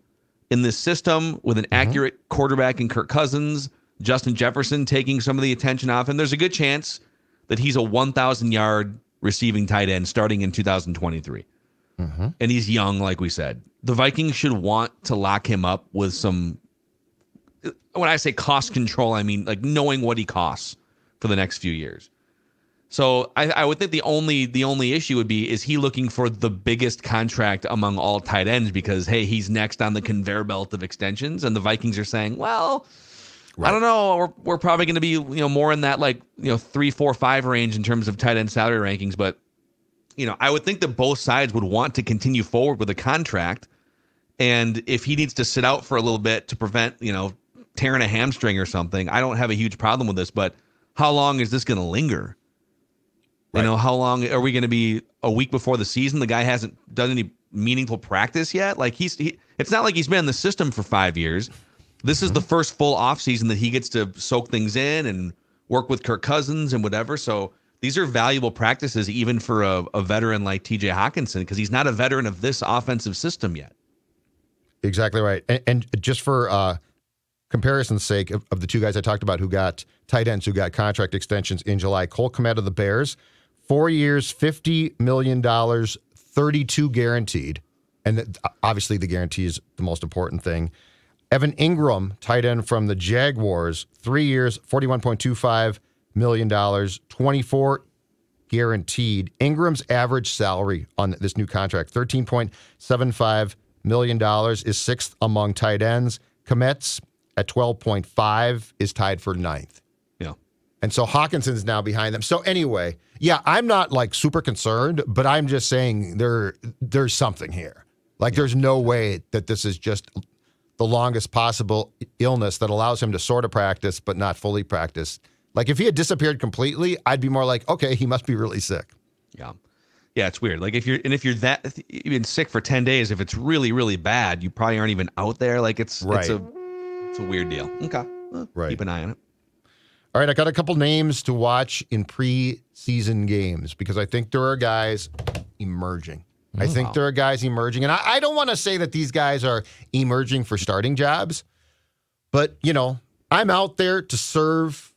in this system with an mm-hmm. accurate quarterback in Kirk Cousins, Justin Jefferson taking some of the attention off. And there's a good chance that he's a one thousand yard receiving tight end starting in two thousand twenty-three. Mm-hmm. And he's young, like we said. The Vikings should want to lock him up with some... when I say cost control, I mean like knowing what he costs for the next few years. So I, I would think the only the only issue would be, is he looking for the biggest contract among all tight ends because, hey, he's next on the conveyor belt of extensions, and the Vikings are saying, well, right. I don't know, we're we're probably going to be, you know, more in that like, you know, three, four, five range in terms of tight end salary rankings. But, you know, I would think that both sides would want to continue forward with a contract, and if he needs to sit out for a little bit to prevent, you know, tearing a hamstring or something, I don't have a huge problem with this, but how long is this going to linger? Right. You know, how long are we going to be a week before the season? The guy hasn't done any meaningful practice yet. Like he's, he, it's not like he's been in the system for five years. This mm-hmm. is the first full off season that he gets to soak things in and work with Kirk Cousins and whatever. So these are valuable practices, even for a, a veteran like T J Hockenson, because he's not a veteran of this offensive system yet. Exactly right. And, and just for, uh, comparison's sake of, of the two guys I talked about who got tight ends, who got contract extensions in July, Cole Kmet of the Bears, four years, fifty million dollars, thirty-two guaranteed. And that, obviously the guarantee is the most important thing. Evan Ingram, tight end from the Jaguars, three years, forty-one point two five million dollars, twenty-four guaranteed. Ingram's average salary on this new contract, thirteen point seven five million dollars, is sixth among tight ends. Kmet's at twelve point five is tied for ninth. Yeah. And so Hawkinson's now behind them. So anyway, yeah, I'm not like super concerned, but I'm just saying there there's something here. Like yeah. there's no way that this is just the longest possible illness that allows him to sort of practice but not fully practice. Like if he had disappeared completely, I'd be more like, okay, he must be really sick. Yeah. Yeah, it's weird. Like if you're and if you're that you've been sick for ten days, if it's really really bad, you probably aren't even out there. Like it's right. it's a It's a weird deal. Okay. Well, right. Keep an eye on it. All right. I got a couple names to watch in preseason games because I think there are guys emerging. Oh, I think wow. there are guys emerging. And I, I don't want to say that these guys are emerging for starting jobs, but, you know, I'm out there to serve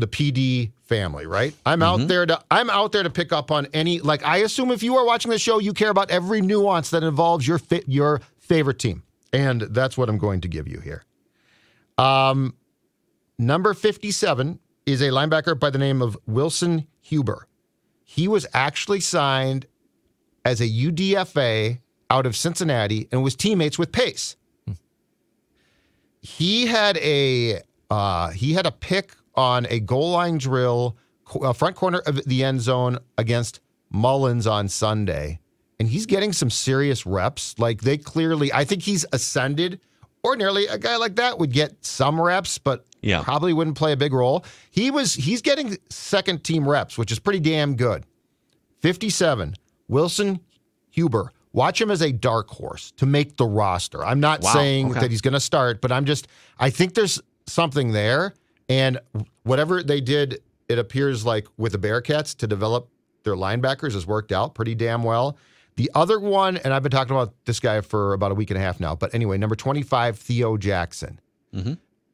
the P D family, right? I'm mm-hmm. out there to I'm out there to pick up on any, like, I assume if you are watching the show, you care about every nuance that involves your fit, your favorite team. And that's what I'm going to give you here. Um, number fifty-seven is a linebacker by the name of Wilson Huber. He was actually signed as a U D F A out of Cincinnati and was teammates with Pace. Hmm. He had a uh, he had a pick on a goal line drill, uh, front corner of the end zone against Mullins on Sunday. And he's getting some serious reps. Like, they clearly, I think he's ascended. Ordinarily, a guy like that would get some reps, but yeah. probably wouldn't play a big role. He was, he's getting second team reps, which is pretty damn good. fifty-seven, Wilson Huber. Watch him as a dark horse to make the roster. I'm not wow. saying okay. that he's going to start, but I'm just, I think there's something there. And whatever they did, it appears like with the Bearcats to develop their linebackers has worked out pretty damn well. The other one, and I've been talking about this guy for about a week and a half now, but anyway, number twenty-five, Theo Jackson, mm-hmm.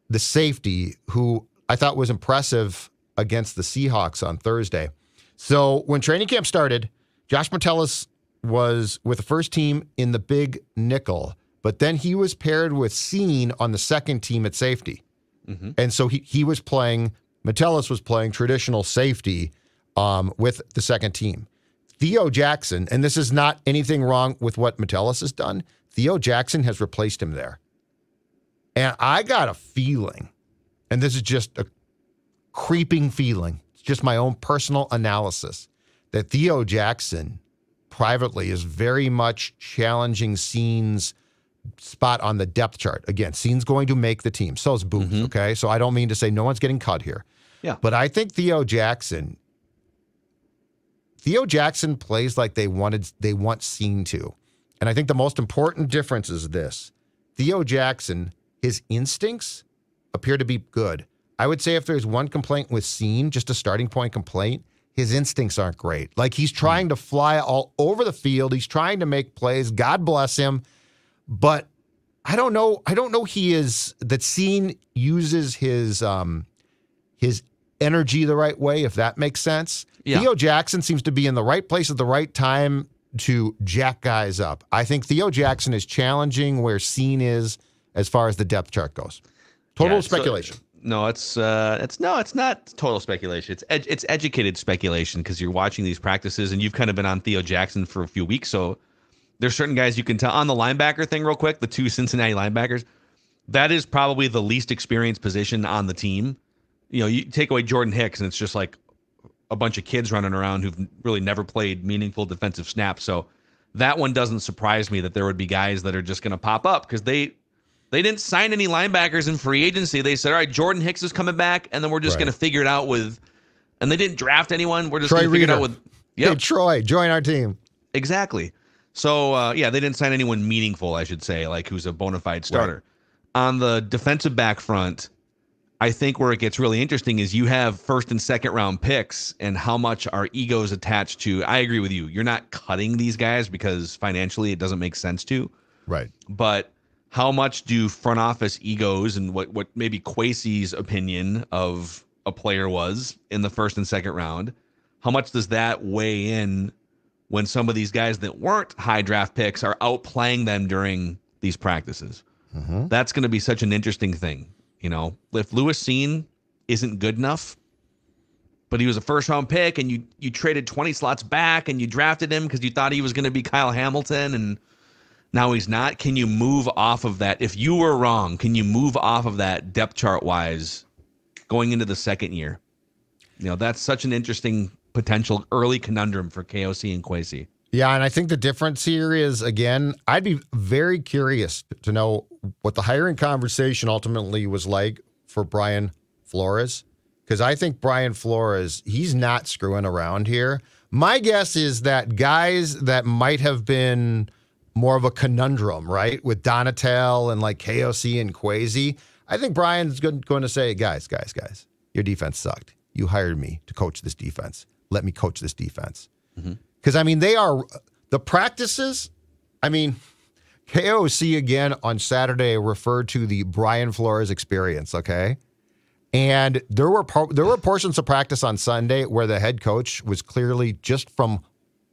the safety, who I thought was impressive against the Seahawks on Thursday. So when training camp started, Josh Metellus was with the first team in the big nickel, but then he was paired with Seen on the second team at safety. Mm-hmm. And so he he was playing, Metellus was playing traditional safety um, with the second team. Theo Jackson, and this is not anything wrong with what Metellus has done, Theo Jackson has replaced him there. And I got a feeling, and this is just a creeping feeling, it's just my own personal analysis, that Theo Jackson privately is very much challenging Scene's spot on the depth chart. Again, Scene's going to make the team. So is Booth, mm-hmm. okay? So I don't mean to say no one's getting cut here. Yeah. But I think Theo Jackson, Theo Jackson plays like they wanted, they want Seen to. And I think the most important difference is this. Theo Jackson, his instincts appear to be good. I would say if there's one complaint with Seen, just a starting point complaint, his instincts aren't great. Like, he's trying to fly all over the field. He's trying to make plays. God bless him. But I don't know. I don't know. He is that Seen uses his um, his energy the right way, if that makes sense. Yeah. Theo Jackson seems to be in the right place at the right time to jack guys up. I think Theo Jackson is challenging where Seen is as far as the depth chart goes. Total yeah, speculation. So, no, it's uh, it's no, it's not total speculation. It's ed it's educated speculation because you're watching these practices and you've kind of been on Theo Jackson for a few weeks, so. There's certain guys you can tell on the linebacker thing real quick, the two Cincinnati linebackers, that is probably the least experienced position on the team. You know, you take away Jordan Hicks and it's just like a bunch of kids running around who've really never played meaningful defensive snaps. So that one doesn't surprise me that there would be guys that are just going to pop up because they, they didn't sign any linebackers in free agency. They said, all right, Jordan Hicks is coming back and then we're just right. going to figure it out with, and they didn't draft anyone. We're just going to figure it out with yep. Hey, Troy, join our team. Exactly. So, uh, yeah, they didn't sign anyone meaningful, I should say, like who's a bona fide starter. Right. On the defensive back front, I think where it gets really interesting is you have first and second round picks and how much our egos attached to. I agree with you. You're not cutting these guys because financially it doesn't make sense to. Right. But how much do front office egos and what, what maybe Kwesi's opinion of a player was in the first and second round, how much does that weigh in when some of these guys that weren't high draft picks are outplaying them during these practices? Mm-hmm. That's going to be such an interesting thing. You know, if Lewis Seen isn't good enough, but he was a first round pick and you, you traded twenty slots back and you drafted him because you thought he was going to be Kyle Hamilton and now he's not, can you move off of that? If you were wrong, can you move off of that depth chart wise going into the second year? You know, that's such an interesting potential early conundrum for K O C and Kwesi. Yeah, and I think the difference here is, again, I'd be very curious to know what the hiring conversation ultimately was like for Brian Flores, because I think Brian Flores, he's not screwing around here. My guess is that guys that might have been more of a conundrum, right, with Donatel and like K O C and Kwesi, I think Brian's going to say, guys, guys, guys, your defense sucked. You hired me to coach this defense. Let me coach this defense. Because, mm-hmm. I mean, they are the practices. I mean, K O C again on Saturday referred to the Brian Flores experience, okay? And there were there were portions of practice on Sunday where the head coach was clearly, just from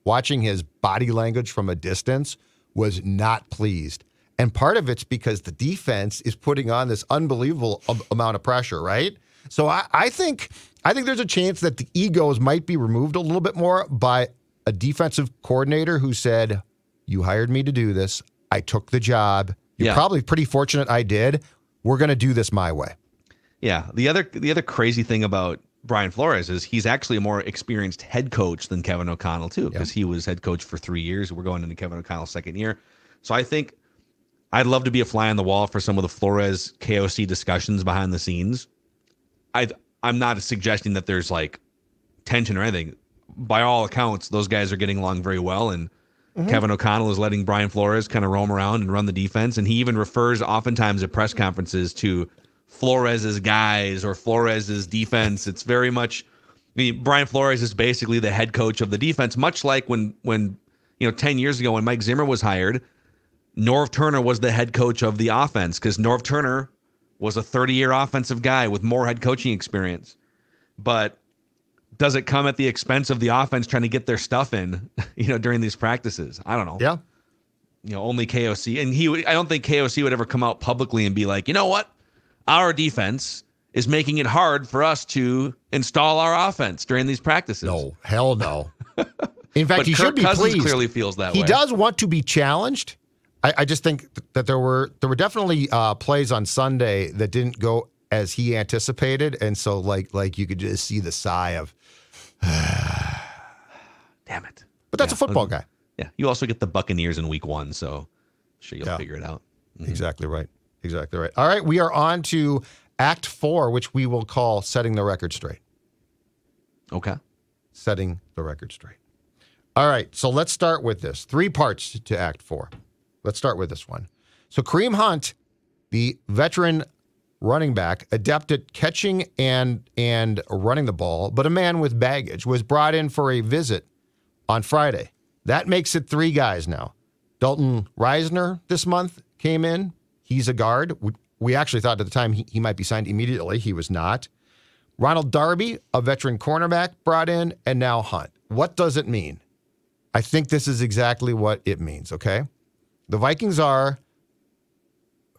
watching his body language from a distance, was not pleased. And part of it's because the defense is putting on this unbelievable amount of pressure, right? So I, I think I think there's a chance that the egos might be removed a little bit more by a defensive coordinator who said, you hired me to do this. I took the job. You're yeah. probably pretty fortunate I did. We're going to do this my way. Yeah. The other the other crazy thing about Brian Flores is he's actually a more experienced head coach than Kevin O'Connell, too, because yeah. he was head coach for three years. We're going into Kevin O'Connell's second year. So I think I'd love to be a fly on the wall for some of the Flores K O C discussions behind the scenes. I, I'm not suggesting that there's like tension or anything. By all accounts, those guys are getting along very well. And mm-hmm. Kevin O'Connell is letting Brian Flores kind of roam around and run the defense. And he even refers oftentimes at press conferences to Flores's guys or Flores's defense. It's very much, I mean, Brian Flores is basically the head coach of the defense, much like when, when, you know, ten years ago when Mike Zimmer was hired, Norv Turner was the head coach of the offense, because Norv Turner was a thirty-year offensive guy with more head coaching experience. But does it come at the expense of the offense trying to get their stuff in, you know, during these practices? I don't know. Yeah. You know, only K O C. And he, I don't think K O C would ever come out publicly and be like, you know what? Our defense is making it hard for us to install our offense during these practices. No, hell no. In fact, but he Kirk should be Cousins pleased. Clearly feels that he way. He does want to be challenged. I, I just think that there were, there were definitely uh, plays on Sunday that didn't go as he anticipated. And so like, like you could just see the sigh of, damn it. But that's yeah, a football guy. Yeah. You also get the Buccaneers in week one. So I'm sure you'll yeah. figure it out. Mm-hmm. Exactly right. Exactly right. All right. We are on to act four, which we will call setting the record straight. Okay. Setting the record straight. All right. So let's start with this. Three parts to act four. Let's start with this one. So Kareem Hunt, the veteran running back, adept at catching and and running the ball, but a man with baggage, was brought in for a visit on Friday. That makes it three guys now. Dalton Reisner this month came in. He's a guard. We, we actually thought at the time he, he might be signed immediately. He was not. Ronald Darby, a veteran cornerback, brought in, and now Hunt. What does it mean? I think this is exactly what it means, okay? The Vikings are,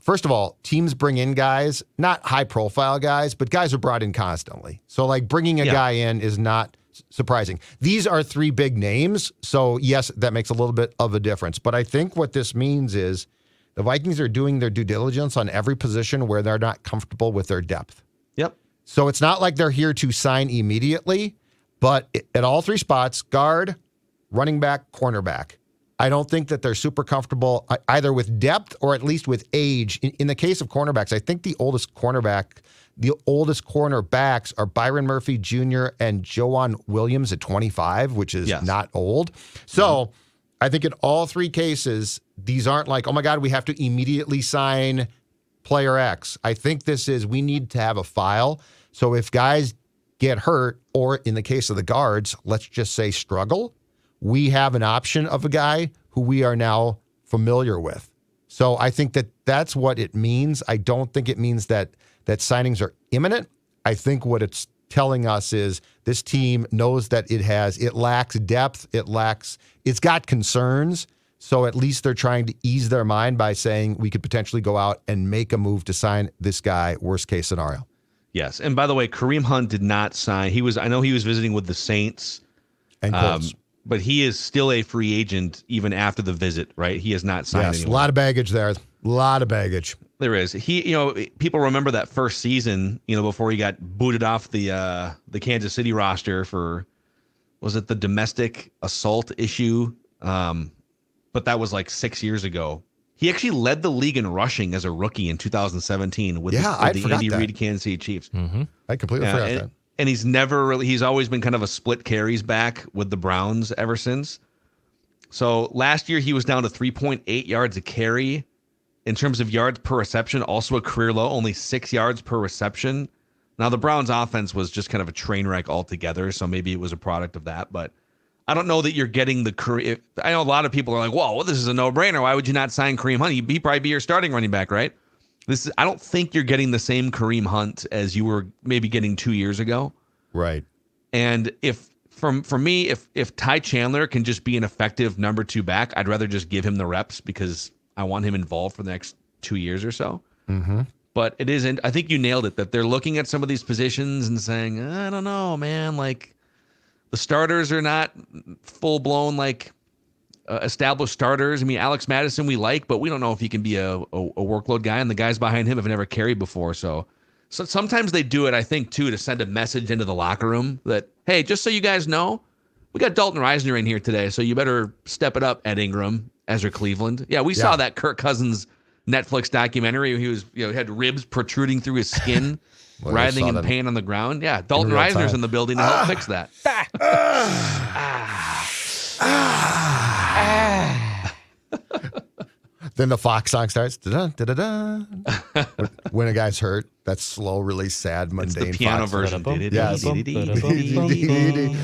first of all, teams bring in guys, not high-profile guys, but guys are brought in constantly. So, like, bringing a yeah. guy in is not surprising. These are three big names, so, yes, that makes a little bit of a difference. But I think what this means is the Vikings are doing their due diligence on every position where they're not comfortable with their depth. Yep. So it's not like they're here to sign immediately, but at all three spots, guard, running back, cornerback, I don't think that they're super comfortable either with depth or at least with age. In, in the case of cornerbacks, I think the oldest cornerback, the oldest cornerbacks are Byron Murphy Junior and Joanne Williams at twenty-five, which is yes. not old. So yeah. I think in all three cases, these aren't like, oh my God, we have to immediately sign player X. I think this is, we need to have a file. So if guys get hurt, or in the case of the guards, let's just say struggle, we have an option of a guy who we are now familiar with. So I think that that's what it means. I don't think it means that that signings are imminent. I think what it's telling us is this team knows that it has, it lacks depth, it lacks, it's got concerns. So at least they're trying to ease their mind by saying we could potentially go out and make a move to sign this guy, worst case scenario. Yes. And by the way, Kareem Hunt did not sign. He was, I know he was visiting with the Saints. And Colts. Um, But he is still a free agent even after the visit, right? He has not signed yes, anyone. A lot of baggage there. A lot of baggage. There is. He, you know, people remember that first season, you know, before he got booted off the uh, the Kansas City roster for, was it the domestic assault issue? Um, but that was like six years ago. He actually led the league in rushing as a rookie in two thousand seventeen with yeah, the, with the Andy Reid Kansas City Chiefs. Mm-hmm. I completely yeah, forgot and, that. And he's never really, he's always been kind of a split carries back with the Browns ever since. So last year he was down to three point eight yards a carry in terms of yards per reception, also a career low, only six yards per reception. Now the Browns offense was just kind of a train wreck altogether. So maybe it was a product of that, but I don't know that you're getting the career. I know a lot of people are like, whoa, well, this is a no brainer. Why would you not sign Kareem Hunt? He'd probably be your starting running back, right? This is, I don't think you're getting the same Kareem Hunt as you were maybe getting two years ago. Right. And if from for me, if if Ty Chandler can just be an effective number two back, I'd rather just give him the reps because I want him involved for the next two years or so. Mm-hmm. But it isn't. I think you nailed it that they're looking at some of these positions and saying, I don't know, man, like the starters are not full blown, like uh, established starters. I mean, Alex Madison, we like, but we don't know if he can be a, a, a workload guy, and the guys behind him have never carried before. So, so sometimes they do it, I think, too, to send a message into the locker room that, hey, just so you guys know, we got Dalton Risner in here today. So you better step it up, Ed Ingram, Ezra Cleveland. Yeah. We yeah. saw that Kirk Cousins Netflix documentary. He was, you know, had ribs protruding through his skin, well, writhing in pain on the ground. Yeah, Dalton Risner's in the building to help fix that. Ah, ah, ah, ah. Then the Fox song starts. Da-da, da-da-da. When a guy's hurt, that's slow, really sad, mundane. It's the piano Fox version. Yes.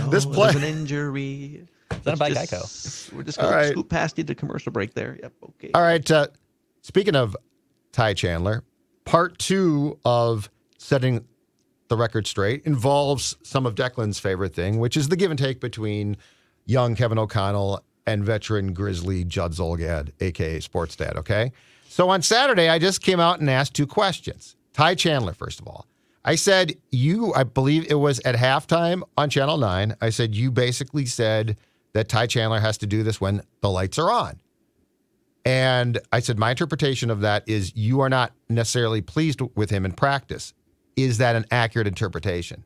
This play. An injury. It's not by Geico. We're just going right. to scoop past you to commercial break there. Yep. Okay. All right. Uh, Speaking of Ty Chandler, part two of setting the record straight involves some of Declan's favorite thing, which is the give and take between young Kevin O'Connell and veteran Grizzly Judd Zulgad, a k a. Sports Dad, okay? So on Saturday, I just came out and asked two questions. Ty Chandler, first of all. I said, you, I believe it was at halftime on Channel nine, I said, you basically said that Ty Chandler has to do this when the lights are on. And I said, my interpretation of that is you are not necessarily pleased with him in practice. Is that an accurate interpretation?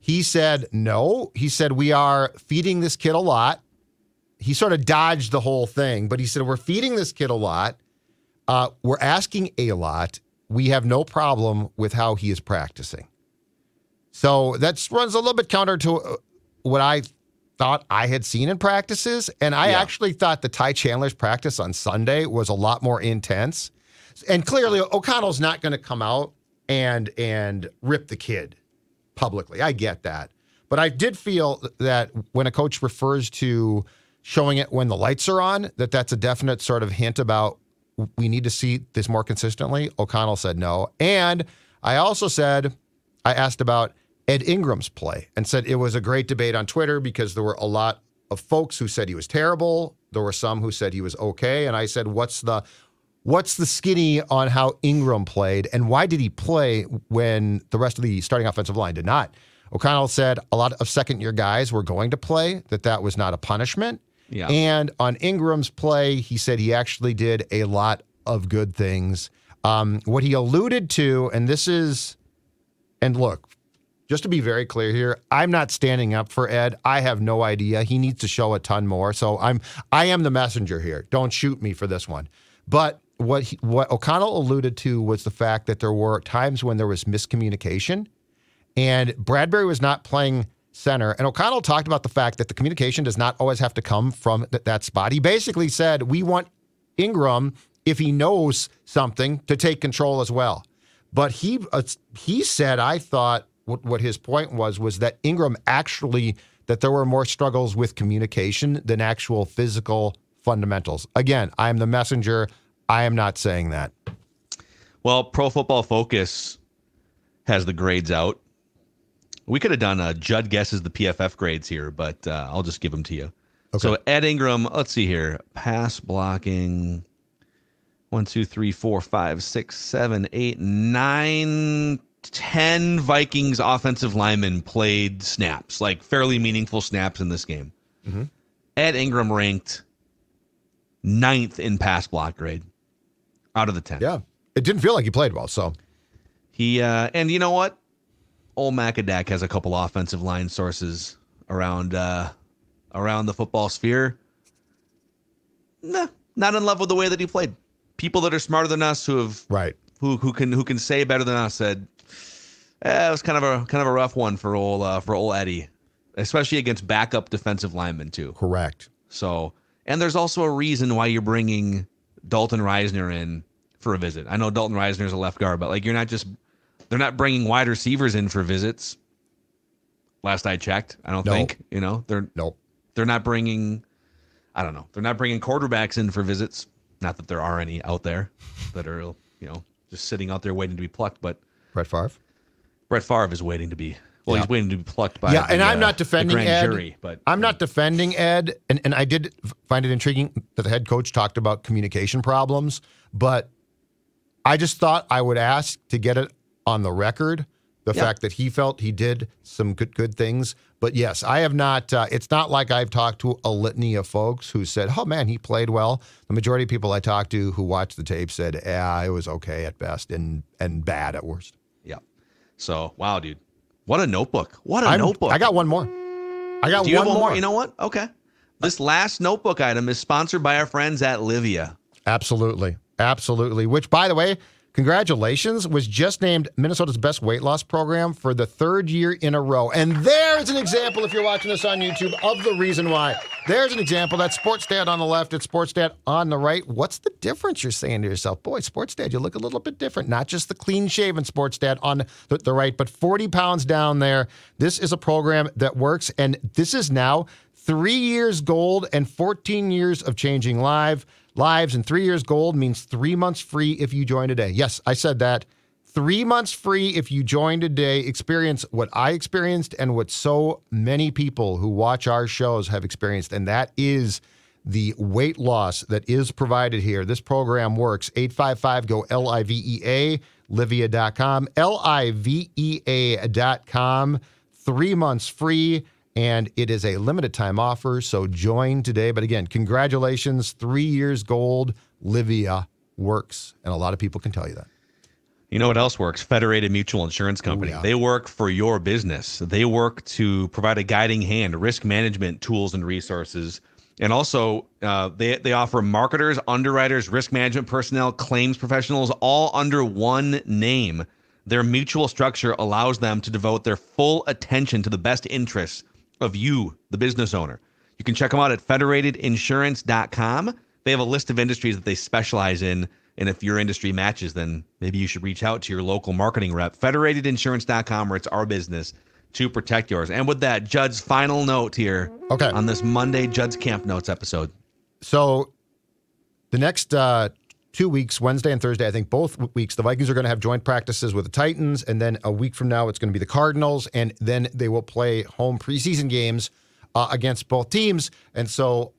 He said, no. He said, we are feeding this kid a lot. He sort of dodged the whole thing, but he said, we're feeding this kid a lot. Uh, we're asking a lot. We have no problem with how he is practicing. So that runs a little bit counter to what I thought I had seen in practices, and I yeah. actually thought that Ty Chandler's practice on Sunday was a lot more intense. And clearly, O'Connell's not going to come out and and rip the kid publicly. I get that. But I did feel that when a coach refers to showing it when the lights are on, that that's a definite sort of hint about we need to see this more consistently. O'Connell said no. And I also said, I asked about Ed Ingram's play and said it was a great debate on Twitter because there were a lot of folks who said he was terrible. There were some who said he was okay. And I said, what's the what's the skinny on how Ingram played and why did he play when the rest of the starting offensive line did not? O'Connell said a lot of second-year guys were going to play, that that was not a punishment. Yeah. And on Ingram's play, he said he actually did a lot of good things. Um, what he alluded to, and this is, and look, just to be very clear here, I'm not standing up for Ed. I have no idea. He needs to show a ton more. So I'm, I am the messenger here. Don't shoot me for this one. But what he, what O'Connell alluded to was the fact that there were times when there was miscommunication, and Bradbury was not playing center. And O'Connell talked about the fact that the communication does not always have to come from th- that spot. He basically said, we want Ingram, if he knows something, to take control as well. But he uh, he said, I thought, What, what his point was, was that Ingram actually, that there were more struggles with communication than actual physical fundamentals. Again, I am the messenger. I am not saying that. Well, Pro Football Focus has the grades out. We could have done a Judd guesses the P F F grades here, but uh, I'll just give them to you. Okay. So Ed Ingram, let's see here. Pass blocking. One, two, three, four, five, six, seven, eight, nine... ten Vikings offensive linemen played snaps, like fairly meaningful snaps in this game. Mm-hmm. Ed Ingram ranked ninth in pass block grade out of the ten. Yeah, it didn't feel like he played well. So he uh, and you know what? Old Macadac has a couple offensive line sources around uh, around the football sphere. Nah, not in love with the way that he played. People that are smarter than us who have right who who can who can say better than us said. Eh, it was kind of a kind of a rough one for old uh, for old Eddie, especially against backup defensive linemen too. Correct. So, and there's also a reason why you're bringing Dalton Risner in for a visit. I know Dalton Risner is a left guard, but like you're not just they're not bringing wide receivers in for visits. Last I checked, I don't nope. think you know they're nope. they're not bringing. I don't know. They're not bringing quarterbacks in for visits. Not that there are any out there that are you know. just sitting out there waiting to be plucked. But Brett Favre? Brett Favre is waiting to be Well, yeah. he's waiting to be plucked by yeah, the, and I'm uh, not defending the grand Ed. Jury. But, I'm yeah. not defending Ed, and, and I did find it intriguing that the head coach talked about communication problems, but I just thought I would ask to get it on the record, the yeah. fact that he felt he did some good good things. But, yes, I have not uh, – it's not like I've talked to a litany of folks who said, oh, man, he played well. The majority of people I talked to who watched the tape said, yeah, it was okay at best and, and bad at worst. Yeah. So, wow, dude. What a notebook. What a I'm, notebook. I got one more. I got Do you one, have one more. more. You know what? Okay. This last notebook item is sponsored by our friends at Livia. Absolutely. Absolutely. Which, by the way, congratulations, was just named Minnesota's best weight loss program for the third year in a row. And there's an example, if you're watching this on YouTube, of the reason why. There's an example. That's Sports Dad on the left. It's Sports Dad on the right. What's the difference, you're saying to yourself? Boy, Sports Dad, you look a little bit different. Not just the clean-shaven Sports Dad on the, the right, but forty pounds down there. This is a program that works, and this is now three years gold and fourteen years of changing lives. Lives and three years gold means three months free if you join today. Yes, I said that. Three months free if you join today. Experience what I experienced and what so many people who watch our shows have experienced, and that is the weight loss that is provided here. This program works. eight five five, G O, L I V E A, livia dot com, L I V E A dot com. Three months free. And it is a limited time offer, so join today. But again, congratulations, three years gold. Livia works, and a lot of people can tell you that. You know what else works? Federated Mutual Insurance Company. Ooh, yeah. They work for your business. They work to provide a guiding hand, risk management tools and resources. And also, uh, they, they offer marketers, underwriters, risk management personnel, claims professionals, all under one name. Their mutual structure allows them to devote their full attention to the best interests of you, the business owner. You can check them out at federated insurance dot com. They have a list of industries that they specialize in, and if your industry matches, then maybe you should reach out to your local marketing rep. federated insurance dot com, where it's our business to protect yours. And with that, Judd's final note here okay. on this Monday Judd's Camp Notes episode. So the next uh, two weeks, Wednesday and Thursday, I think both weeks, the Vikings are going to have joint practices with the Titans, and then a week from now, it's going to be the Cardinals, and then they will play home preseason games uh, against both teams. And so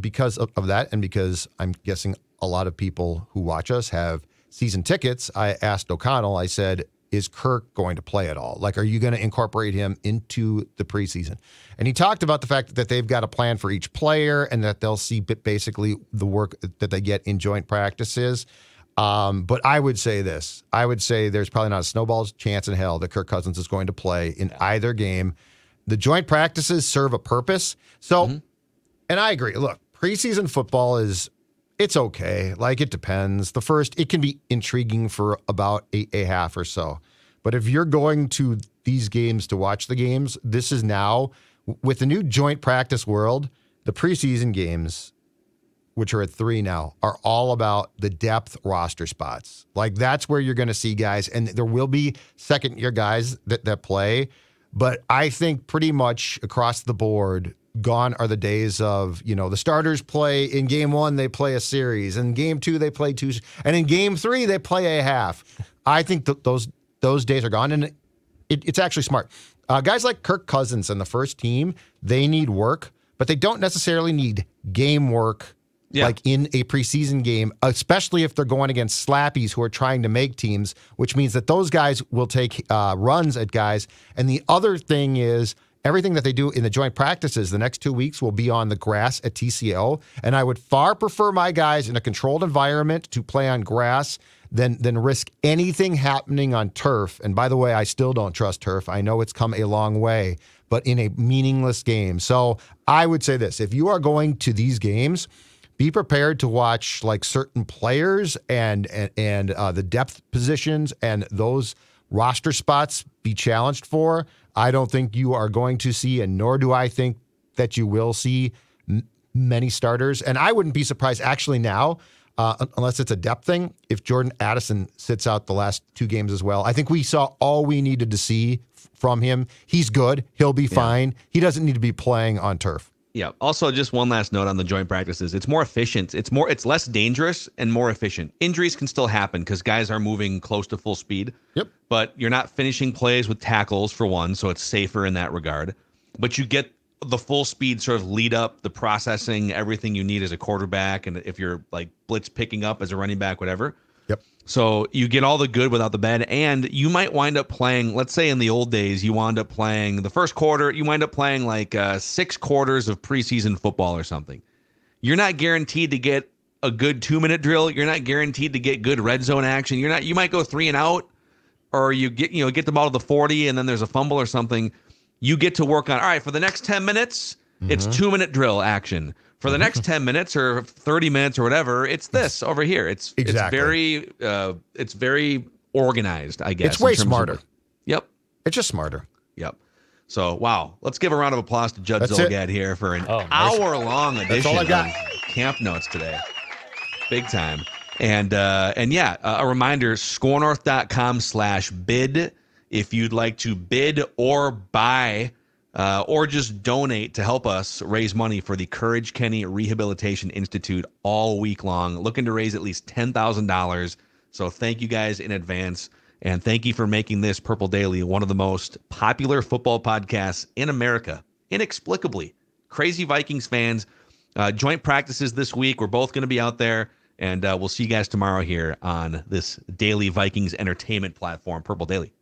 because of, of that, and because I'm guessing a lot of people who watch us have season tickets, I asked O'Connell, I said, is Kirk going to play at all? Like, are you going to incorporate him into the preseason? And he talked about the fact that they've got a plan for each player and that they'll see basically the work that they get in joint practices. Um, but I would say this. I would say there's probably not a snowball's chance in hell that Kirk Cousins is going to play in either game. The joint practices serve a purpose. So, mm-hmm. and I agree. Look, preseason football is – it's okay. Like, it depends. The first, it can be intriguing for about eight, a half or so. But if you're going to these games to watch the games, this is now, with the new joint practice world, the preseason games, which are at three now, are all about the depth roster spots. Like, that's where you're going to see guys. And there will be second-year guys that, that play. But I think pretty much across the board, gone are the days of, you know, the starters play in game one, they play a series. In game two, they play two. And in game three, they play a half. I think th those those days are gone, and it, it's actually smart. Uh, guys like Kirk Cousins and the first team, they need work, but they don't necessarily need game work yeah. like in a preseason game, especially if they're going against slappies who are trying to make teams, which means that those guys will take uh, runs at guys. And the other thing is, everything that they do in the joint practices the next two weeks will be on the grass at T C L, and I would far prefer my guys in a controlled environment to play on grass than, than risk anything happening on turf. And by the way, I still don't trust turf. I know it's come a long way, but in a meaningless game. So I would say this. If you are going to these games, be prepared to watch like certain players and, and, and uh, the depth positions and those roster spots be challenged for. I don't think you are going to see, and nor do I think that you will see m many starters. And I wouldn't be surprised actually now, uh, unless it's a depth thing, if Jordan Addison sits out the last two games as well. I think we saw all we needed to see from him. He's good. He'll be fine. Yeah. He doesn't need to be playing on turf. Yeah. Also, just one last note on the joint practices. It's more efficient. It's more, it's less dangerous and more efficient. Injuries can still happen because guys are moving close to full speed. Yep. But you're not finishing plays with tackles for one, so it's safer in that regard. But you get the full speed sort of lead up, the processing, everything you need as a quarterback, and if you're like blitz picking up as a running back, whatever. Yep. So you get all the good without the bad, and you might wind up playing, let's say in the old days, you wound up playing the first quarter, you wind up playing like uh, six quarters of preseason football or something. You're not guaranteed to get a good two-minute drill. You're not guaranteed to get good red zone action. You're not. You might go three and out, or you get you know get the ball to the forty, and then there's a fumble or something. You get to work on, all right, for the next ten minutes, mm-hmm. it's two-minute drill action. For the next ten minutes or thirty minutes or whatever, it's this over here. It's exactly. it's very uh, it's very organized, I guess. It's way smarter. Of, yep. It's just smarter. Yep. So, wow. Let's give a round of applause to Judd Zulgad here for an oh, hour-long nice. edition That's all I got. of Camp Notes today. Big time. And, uh, and yeah, uh, a reminder, score north dot com slash bid. If you'd like to bid or buy uh, or just donate to help us raise money for the Courage Kenny Rehabilitation Institute all week long, looking to raise at least ten thousand dollars. So thank you guys in advance. And thank you for making this Purple Daily one of the most popular football podcasts in America, inexplicably. Crazy Vikings fans, uh, joint practices this week. We're both going to be out there. And uh, we'll see you guys tomorrow here on this daily Vikings entertainment platform, Purple Daily.